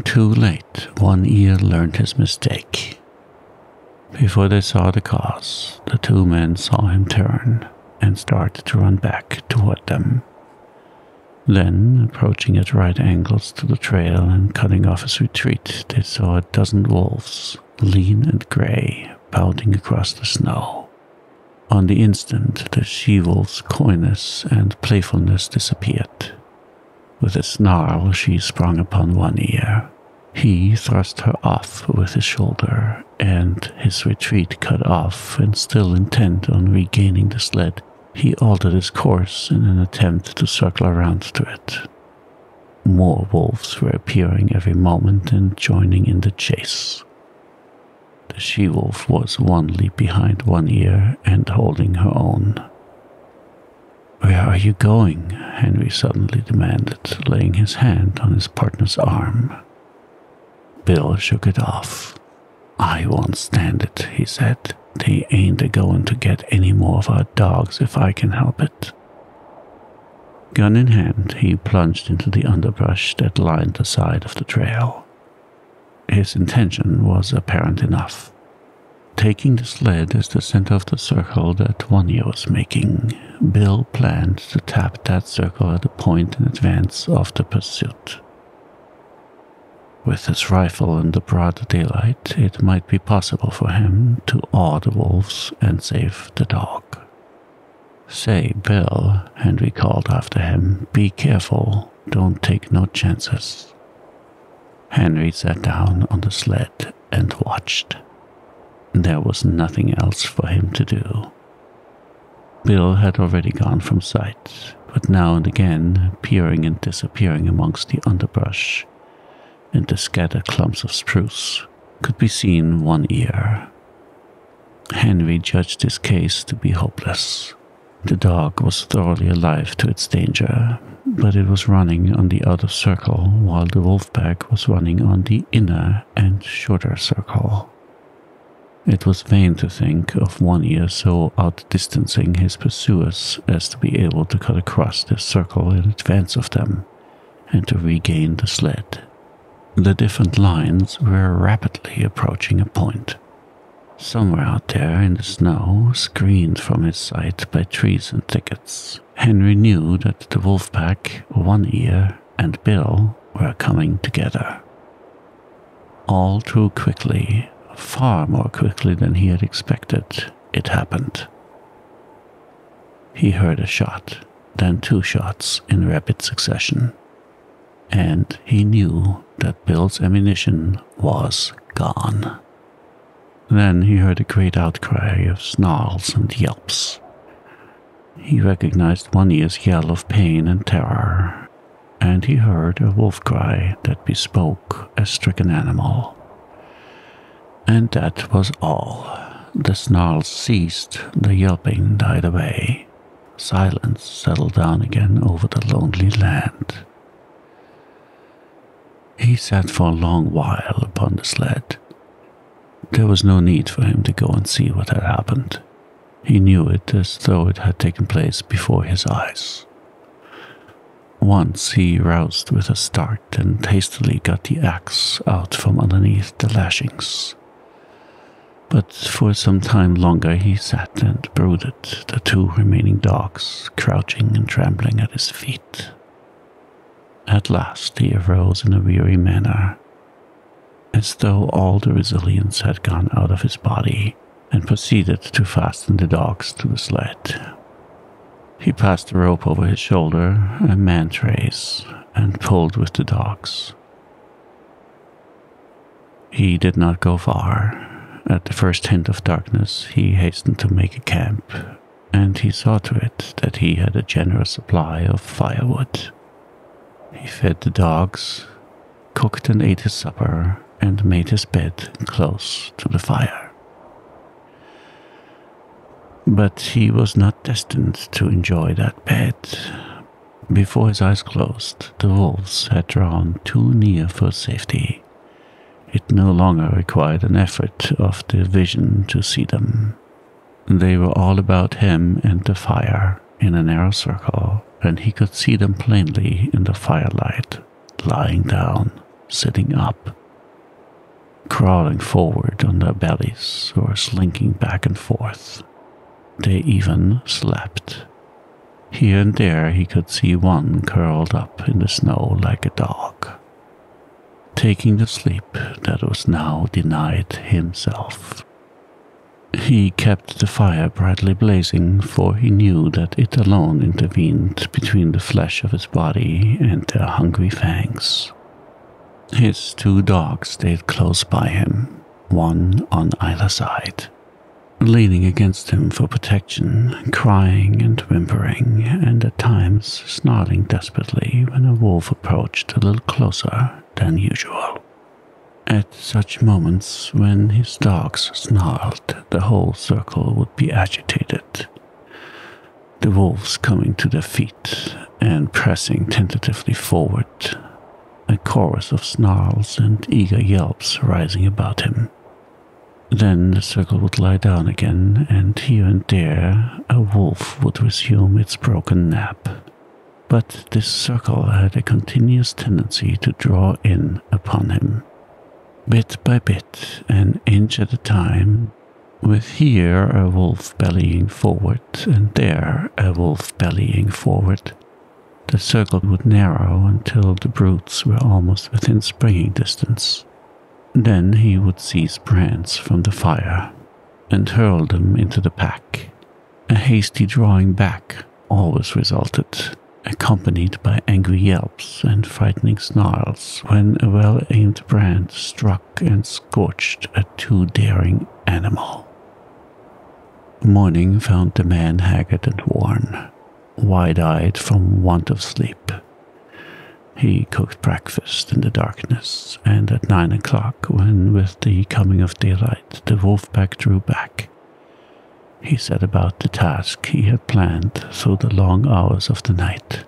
Too late, One Ear learned his mistake. Before they saw the cause, the two men saw him turn and started to run back toward them. Then, approaching at right angles to the trail and cutting off his retreat, they saw a dozen wolves, lean and gray, bounding across the snow. On the instant, the she-wolf's coyness and playfulness disappeared. With a snarl, she sprung upon One Ear. He thrust her off with his shoulder, and his retreat cut off, and still intent on regaining the sled, he altered his course in an attempt to circle around to it. More wolves were appearing every moment and joining in the chase. The she-wolf was one leap behind One Ear and holding her own. "Where are you going?" Henry suddenly demanded, laying his hand on his partner's arm. Bill shook it off. "I won't stand it," he said. "They ain't a-goin' to get any more of our dogs if I can help it." Gun in hand, he plunged into the underbrush that lined the side of the trail. His intention was apparent enough. Taking the sled as the center of the circle that One Ear was making, Bill planned to tap that circle at a point in advance of the pursuit. With his rifle in the broad daylight, it might be possible for him to awe the wolves and save the dog. "Say, Bill," Henry called after him, "be careful. Don't take no chances." Henry sat down on the sled and watched. There was nothing else for him to do. Bill had already gone from sight, but now and again, peering and disappearing amongst the underbrush and the scattered clumps of spruce, could be seen One Ear. Henry judged his case to be hopeless. The dog was thoroughly alive to its danger, but it was running on the outer circle while the wolf pack was running on the inner and shorter circle. It was vain to think of One Ear so outdistancing his pursuers as to be able to cut across this circle in advance of them and to regain the sled. The different lines were rapidly approaching a point. Somewhere out there in the snow, screened from his sight by trees and thickets, Henry knew that the wolf pack, One Ear, and Bill were coming together. All too quickly, far more quickly than he had expected, it happened. He heard a shot, then two shots in rapid succession, and he knew that Bill's ammunition was gone. Then he heard a great outcry of snarls and yelps. He recognized One Ear's yell of pain and terror, and he heard a wolf cry that bespoke a stricken animal. And that was all. The snarls ceased, the yelping died away. Silence settled down again over the lonely land. He sat for a long while upon the sled. There was no need for him to go and see what had happened. He knew it as though it had taken place before his eyes. Once he roused with a start and hastily got the axe out from underneath the lashings. But for some time longer he sat and brooded, the two remaining dogs crouching and trembling at his feet. At last he arose in a weary manner, as though all the resilience had gone out of his body, and proceeded to fasten the dogs to the sled. He passed a rope over his shoulder, a man-trace, and pulled with the dogs. He did not go far. At the first hint of darkness, he hastened to make a camp, and he saw to it that he had a generous supply of firewood. He fed the dogs, cooked and ate his supper, and made his bed close to the fire. But he was not destined to enjoy that bed. Before his eyes closed, the wolves had drawn too near for safety. It no longer required an effort of the vision to see them. They were all about him and the fire in a narrow circle, and he could see them plainly in the firelight, lying down, sitting up, crawling forward on their bellies or slinking back and forth. They even slept. Here and there he could see one curled up in the snow like a dog, taking the sleep that was now denied himself. He kept the fire brightly blazing, for he knew that it alone intervened between the flesh of his body and their hungry fangs. His two dogs stayed close by him, one on either side, leaning against him for protection, crying and whimpering, and at times snarling desperately when a wolf approached a little closer than usual. At such moments, when his dogs snarled, the whole circle would be agitated, the wolves coming to their feet and pressing tentatively forward, a chorus of snarls and eager yelps rising about him. Then the circle would lie down again, and here and there a wolf would resume its broken nap. But this circle had a continuous tendency to draw in upon him, bit by bit, an inch at a time, with here a wolf bellying forward and there a wolf bellying forward. The circle would narrow until the brutes were almost within springing distance. Then he would seize brands from the fire and hurl them into the pack. A hasty drawing back always resulted, accompanied by angry yelps and frightening snarls when a well-aimed brand struck and scorched a too daring animal. Morning found the man haggard and worn, wide-eyed from want of sleep. He cooked breakfast in the darkness, and at nine o'clock, when with the coming of daylight the wolf pack drew back, he set about the task he had planned through the long hours of the night.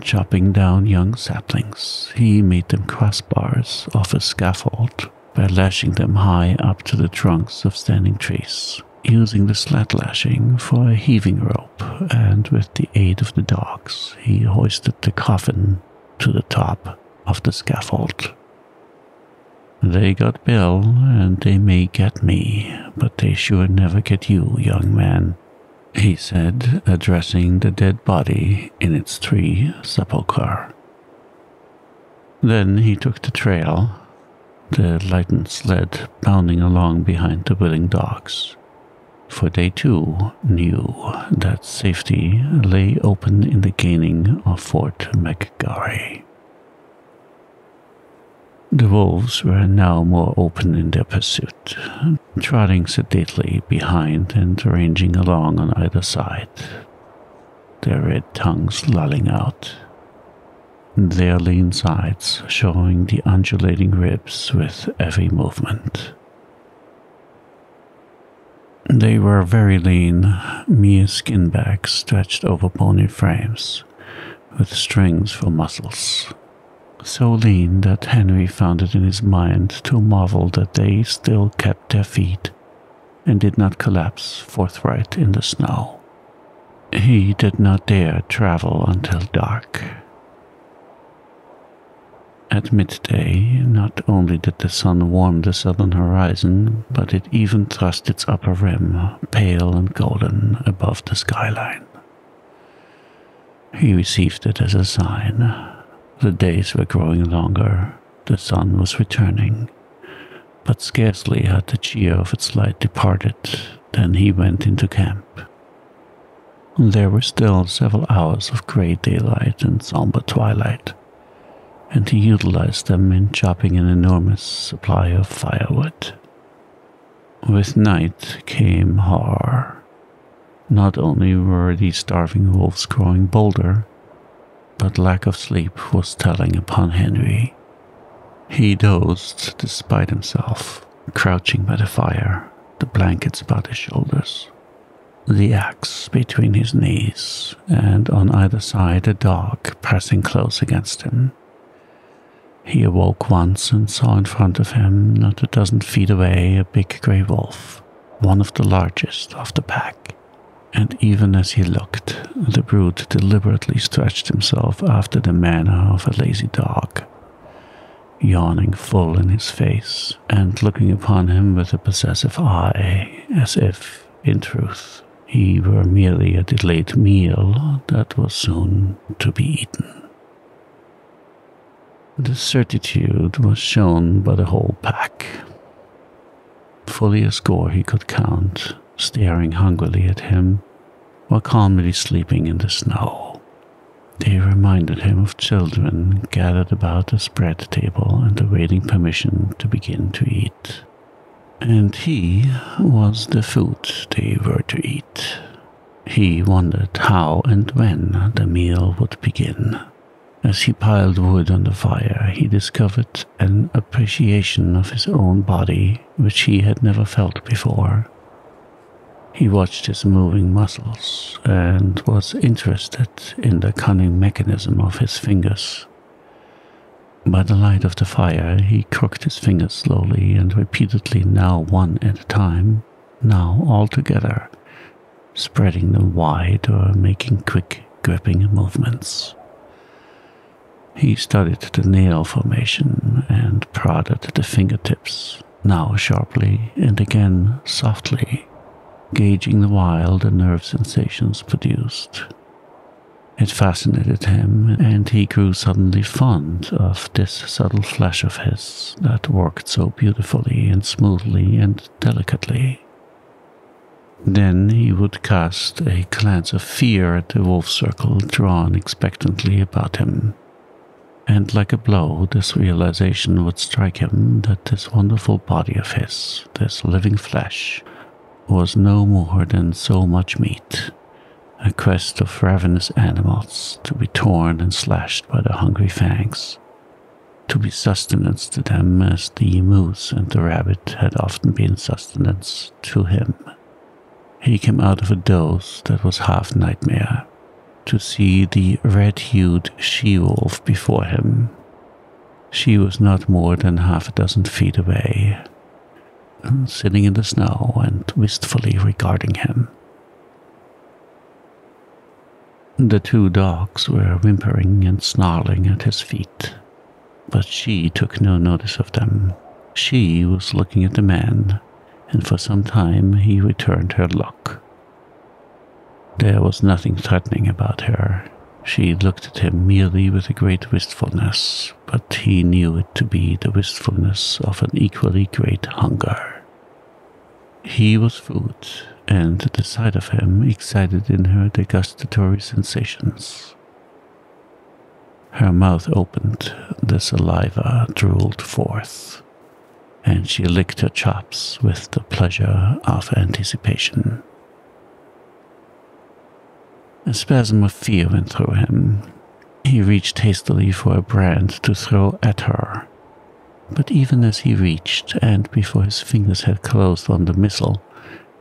Chopping down young saplings, he made them crossbars off a scaffold by lashing them high up to the trunks of standing trees, using the slat lashing for a heaving rope, and with the aid of the dogs he hoisted the coffin to the top of the scaffold. "They got Bill, and they may get me, but they sure never get you, young man," he said, addressing the dead body in its three sepulchre. Then he took the trail, the lightened sled bounding along behind the willing dogs, for they too knew that safety lay open in the gaining of Fort McGurry. The wolves were now more open in their pursuit, trotting sedately behind and ranging along on either side, their red tongues lolling out, their lean sides showing the undulating ribs with every movement. They were very lean, mere skinbags stretched over bony frames, with strings for muscles, so lean that Henry found it in his mind to marvel that they still kept their feet and did not collapse forthright in the snow. He did not dare travel until dark. At midday, not only did the sun warm the southern horizon, but it even thrust its upper rim, pale and golden, above the skyline. He received it as a sign. The days were growing longer, the sun was returning, but scarcely had the cheer of its light departed than he went into camp. There were still several hours of grey daylight and somber twilight, and he utilized them in chopping an enormous supply of firewood. With night came horror. Not only were these starving wolves growing bolder, but lack of sleep was telling upon Henry. He dozed despite himself, crouching by the fire, the blankets about his shoulders, the axe between his knees, and on either side a dog pressing close against him. He awoke once and saw in front of him, not a dozen feet away, a big grey wolf, one of the largest of the pack, and even as he looked, the brute deliberately stretched himself after the manner of a lazy dog, yawning full in his face and looking upon him with a possessive eye, as if, in truth, he were merely a delayed meal that was soon to be eaten. This certitude was shown by the whole pack. Fully a score he could count, staring hungrily at him, while calmly sleeping in the snow. They reminded him of children gathered about a spread table and awaiting permission to begin to eat. And he was the food they were to eat. He wondered how and when the meal would begin. As he piled wood on the fire, he discovered an appreciation of his own body which he had never felt before. He watched his moving muscles and was interested in the cunning mechanism of his fingers. By the light of the fire, he crooked his fingers slowly and repeatedly, now one at a time, now all together, spreading them wide or making quick gripping movements. He studied the nail formation and prodded the fingertips, now sharply and again softly, gauging the while the nerve sensations produced. It fascinated him, and he grew suddenly fond of this subtle flesh of his that worked so beautifully and smoothly and delicately. Then he would cast a glance of fear at the wolf circle drawn expectantly about him. And like a blow, this realization would strike him that this wonderful body of his, this living flesh, was no more than so much meat, a quest of ravenous animals to be torn and slashed by the hungry fangs, to be sustenance to them as the moose and the rabbit had often been sustenance to him. He came out of a doze that was half nightmare, to see the red-hued she-wolf before him. She was not more than half a dozen feet away, sitting in the snow and wistfully regarding him. The two dogs were whimpering and snarling at his feet, but she took no notice of them. She was looking at the man, and for some time he returned her look. There was nothing threatening about her. She looked at him merely with a great wistfulness, but he knew it to be the wistfulness of an equally great hunger. He was food, and the sight of him excited in her degustatory sensations. Her mouth opened, the saliva drooled forth, and she licked her chops with the pleasure of anticipation. A spasm of fear went through him. He reached hastily for a brand to throw at her. But even as he reached, and before his fingers had closed on the missile,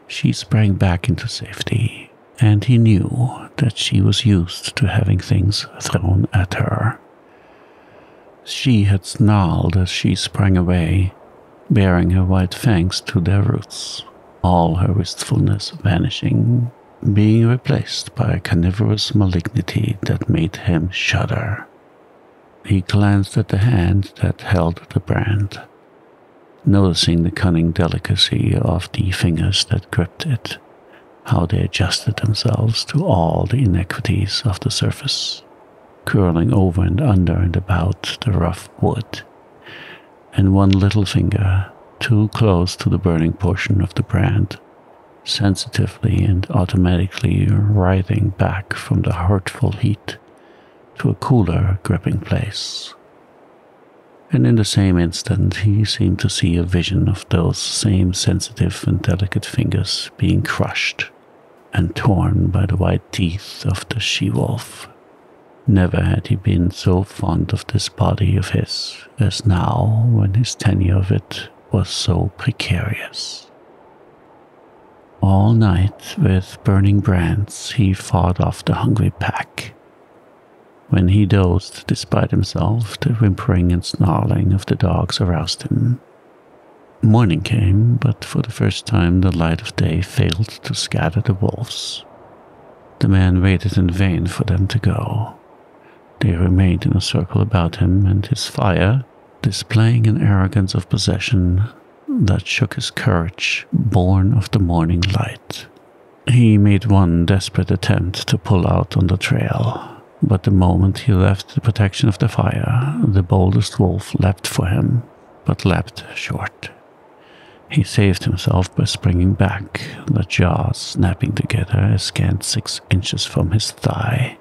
she sprang back into safety, and he knew that she was used to having things thrown at her. She had snarled as she sprang away, bearing her white fangs to their roots, all her wistfulness vanishing, being replaced by a carnivorous malignity that made him shudder. He glanced at the hand that held the brand, noticing the cunning delicacy of the fingers that gripped it, how they adjusted themselves to all the inequities of the surface, curling over and under and about the rough wood, and one little finger, too close to the burning portion of the brand, sensitively and automatically writhing back from the hurtful heat to a cooler gripping place. And in the same instant he seemed to see a vision of those same sensitive and delicate fingers being crushed and torn by the white teeth of the she-wolf. Never had he been so fond of this body of his as now, when his tenure of it was so precarious. All night, with burning brands, he fought off the hungry pack. When he dozed, despite himself, the whimpering and snarling of the dogs aroused him. Morning came, but for the first time the light of day failed to scatter the wolves. The man waited in vain for them to go. They remained in a circle about him, and his fire, displaying an arrogance of possession that shook his courage, born of the morning light. He made one desperate attempt to pull out on the trail, but the moment he left the protection of the fire, the boldest wolf leapt for him, but leapt short. He saved himself by springing back, the jaws snapping together a scant six inches from his thigh.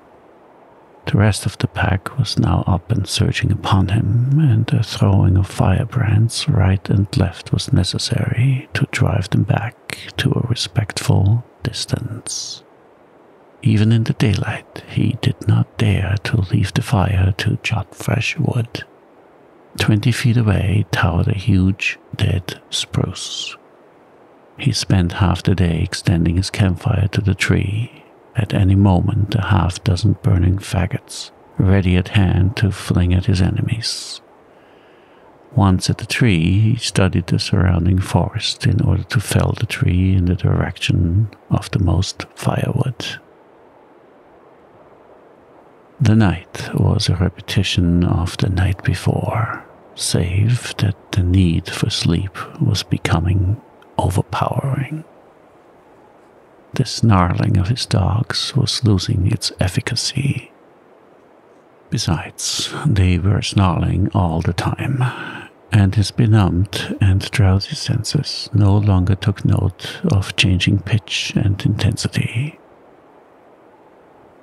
The rest of the pack was now up and surging upon him, and a throwing of firebrands right and left was necessary to drive them back to a respectful distance. Even in the daylight, he did not dare to leave the fire to chop fresh wood. Twenty feet away towered a huge, dead spruce. He spent half the day extending his campfire to the tree, at any moment a half dozen burning faggots, ready at hand to fling at his enemies. Once at the tree, he studied the surrounding forest in order to fell the tree in the direction of the most firewood. The night was a repetition of the night before, save that the need for sleep was becoming overpowering. The snarling of his dogs was losing its efficacy. Besides, they were snarling all the time, and his benumbed and drowsy senses no longer took note of changing pitch and intensity.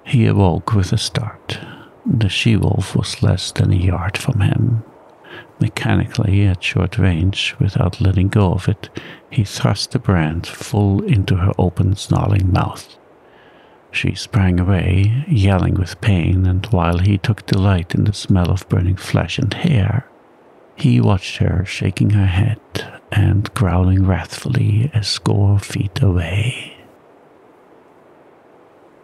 He awoke with a start. The she-wolf was less than a yard from him. Mechanically, at short range, without letting go of it, he thrust the brand full into her open, snarling mouth. She sprang away, yelling with pain, and while he took delight in the smell of burning flesh and hair, he watched her shaking her head and growling wrathfully a score feet away.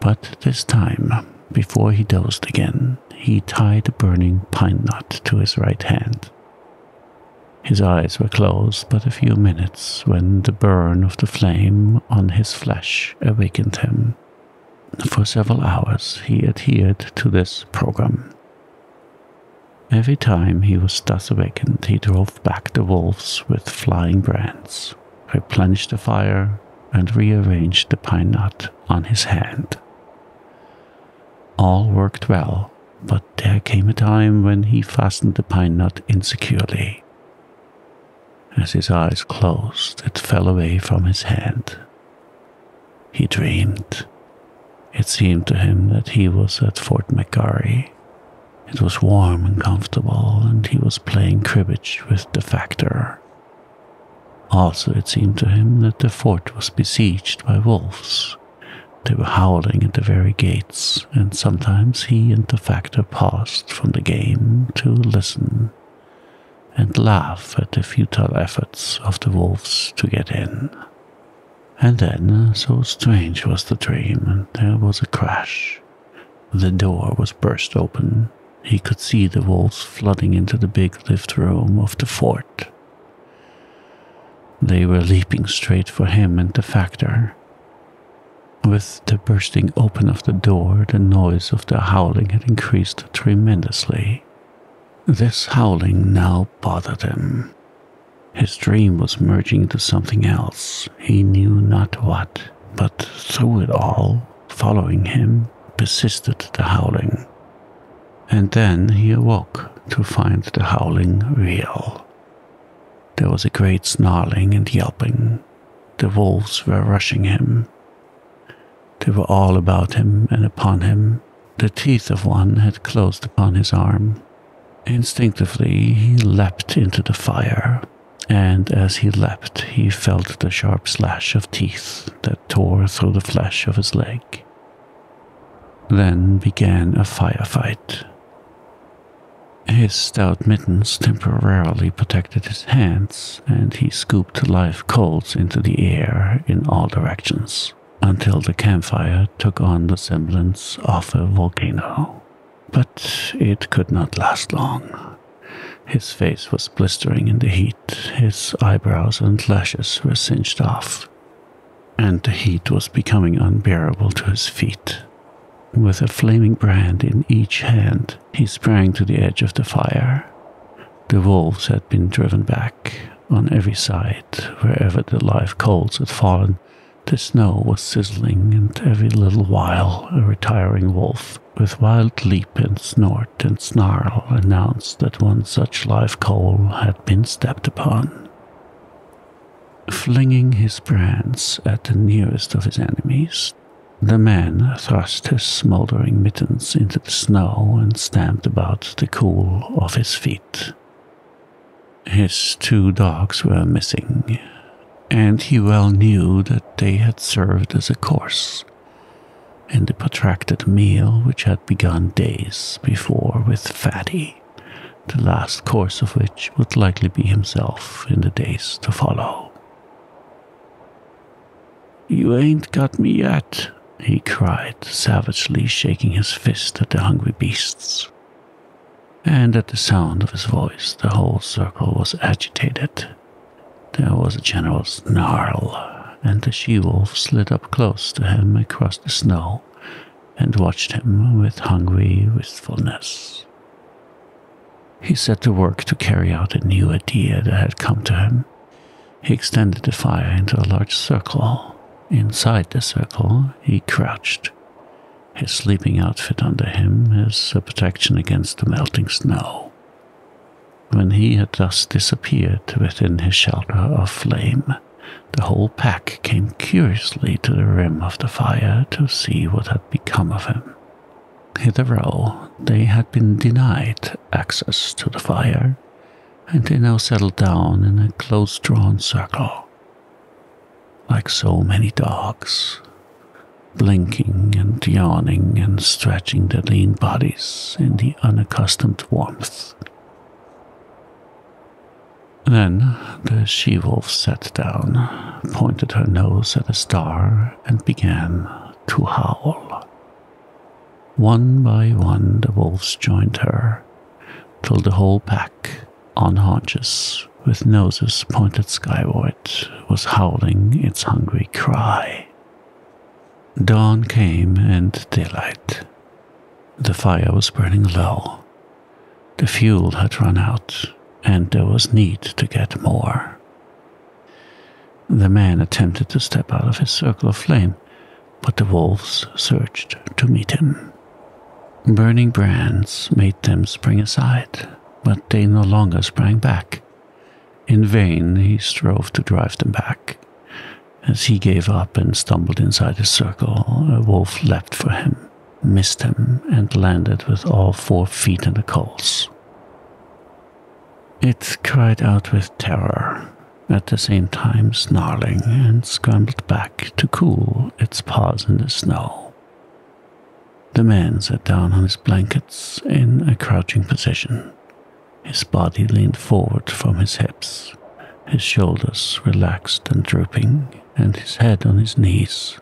But this time, before he dozed again, he tied a burning pine knot to his right hand. His eyes were closed but a few minutes when the burn of the flame on his flesh awakened him. For several hours he adhered to this program. Every time he was thus awakened, he drove back the wolves with flying brands, replenished the fire, and rearranged the pine knot on his hand. All worked well, but there came a time when he fastened the pine knot insecurely. As his eyes closed, it fell away from his hand. He dreamed. It seemed to him that he was at Fort McGurry. It was warm and comfortable, and he was playing cribbage with the factor. Also, it seemed to him that the fort was besieged by wolves. They were howling at the very gates, and sometimes he and the factor paused from the game to listen and laugh at the futile efforts of the wolves to get in. And then, so strange was the dream, there was a crash. The door was burst open. He could see the wolves flooding into the big lived room of the fort. They were leaping straight for him and the factor. With the bursting open of the door, the noise of their howling had increased tremendously. This howling now bothered him. His dream was merging into something else, he knew not what, but through it all, following him, persisted the howling. And then he awoke to find the howling real. There was a great snarling and yelping. The wolves were rushing him. They were all about him and upon him. The teeth of one had closed upon his arm. Instinctively, he leapt into the fire, and as he leapt, he felt the sharp slash of teeth that tore through the flesh of his leg. Then began a firefight. His stout mittens temporarily protected his hands, and he scooped live coals into the air in all directions, until the campfire took on the semblance of a volcano. But it could not last long. His face was blistering in the heat, his eyebrows and lashes were singed off, and the heat was becoming unbearable to his feet. With a flaming brand in each hand, he sprang to the edge of the fire. The wolves had been driven back. On every side, wherever the live coals had fallen, the snow was sizzling, and every little while a retiring wolf, with wild leap and snort and snarl, announced that one such live coal had been stepped upon. Flinging his brands at the nearest of his enemies, the man thrust his smoldering mittens into the snow and stamped about the cool of his feet. His two dogs were missing, and he well knew that they had served as a course in the protracted meal which had begun days before with Fatty, the last course of which would likely be himself in the days to follow. "You ain't got me yet," he cried, savagely shaking his fist at the hungry beasts. And at the sound of his voice, the whole circle was agitated. There was a general snarl, and the she-wolf slid up close to him across the snow and watched him with hungry wistfulness. He set to work to carry out a new idea that had come to him. He extended the fire into a large circle. Inside the circle, he crouched, his sleeping outfit under him as a protection against the melting snow. When he had thus disappeared within his shelter of flame, the whole pack came curiously to the rim of the fire to see what had become of him. Hitherto they had been denied access to the fire, and they now settled down in a close-drawn circle, like so many dogs, blinking and yawning and stretching their lean bodies in the unaccustomed warmth. Then the she-wolf sat down, pointed her nose at a star, and began to howl. One by one the wolves joined her, till the whole pack, on haunches, with noses pointed skyward, was howling its hungry cry. Dawn came and daylight. The fire was burning low. The fuel had run out, and there was need to get more. The man attempted to step out of his circle of flame, but the wolves surged to meet him. Burning brands made them spring aside, but they no longer sprang back. In vain he strove to drive them back. As he gave up and stumbled inside his circle, a wolf leapt for him, missed him, and landed with all four feet in the coals. It cried out with terror, at the same time snarling, and scrambled back to cool its paws in the snow. The man sat down on his blankets in a crouching position. His body leaned forward from his hips, his shoulders relaxed and drooping, and his head on his knees,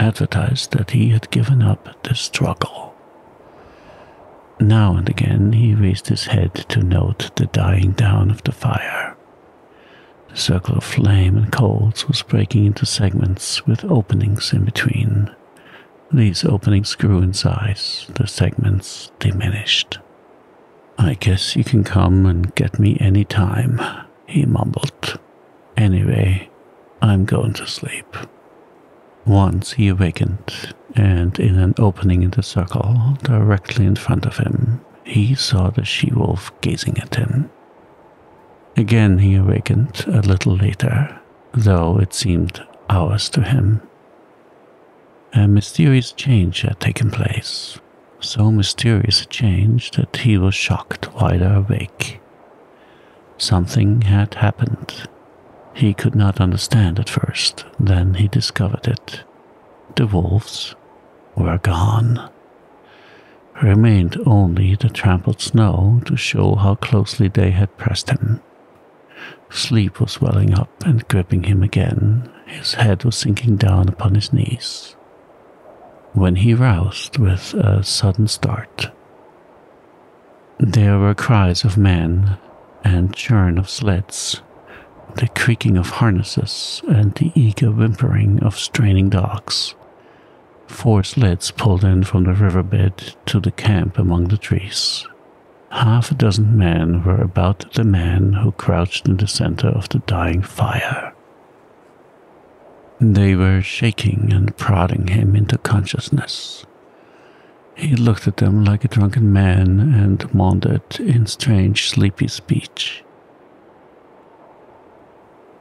advertised that he had given up the struggle. Now and again he raised his head to note the dying down of the fire. The circle of flame and coals was breaking into segments with openings in between. These openings grew in size, the segments diminished. "I guess you can come and get me any time," he mumbled. "Anyway, I'm going to sleep." Once he awakened, and in an opening in the circle, directly in front of him, he saw the she-wolf gazing at him. Again he awakened a little later, though it seemed hours to him. A mysterious change had taken place, so mysterious a change that he was shocked wider awake. Something had happened. He could not understand at first, then he discovered it. The wolves were gone. Remained only the trampled snow to show how closely they had pressed him. Sleep was welling up and gripping him again. His head was sinking down upon his knees, when he roused with a sudden start. There were cries of men, and churn of sleds, the creaking of harnesses, and the eager whimpering of straining dogs. Four sleds pulled in from the riverbed to the camp among the trees. Half a dozen men were about the man who crouched in the center of the dying fire. They were shaking and prodding him into consciousness. He looked at them like a drunken man and maundered in strange, sleepy speech.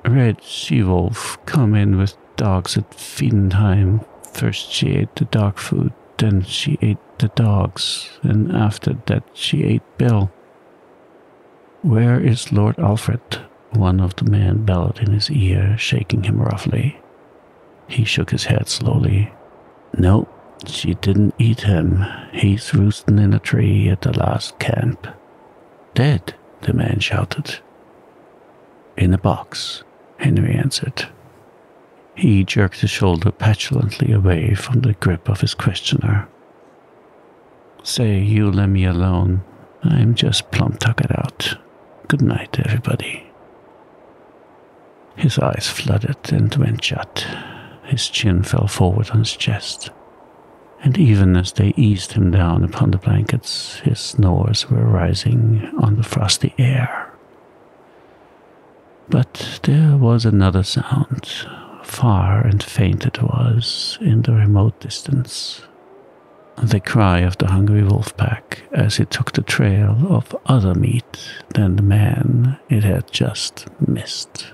"Red she-wolf come in with dogs at feeding time. First she ate the dog food, then she ate the dogs, and after that she ate Bill. Where is Lord Alfred?" One of the men bellowed in his ear, shaking him roughly. He shook his head slowly. "No, she didn't eat him. He's roosting in a tree at the last camp." "Dead?" the man shouted. "In a box," Henry answered. He jerked his shoulder petulantly away from the grip of his questioner. "Say, you let me alone. I'm just plumb tuckered out. Good night, everybody." His eyes flooded and went shut. His chin fell forward on his chest, and even as they eased him down upon the blankets, his snores were rising on the frosty air. But there was another sound. Far and faint it was, in the remote distance. The cry of the hungry wolf pack as it took the trail of other meat than the man it had just missed.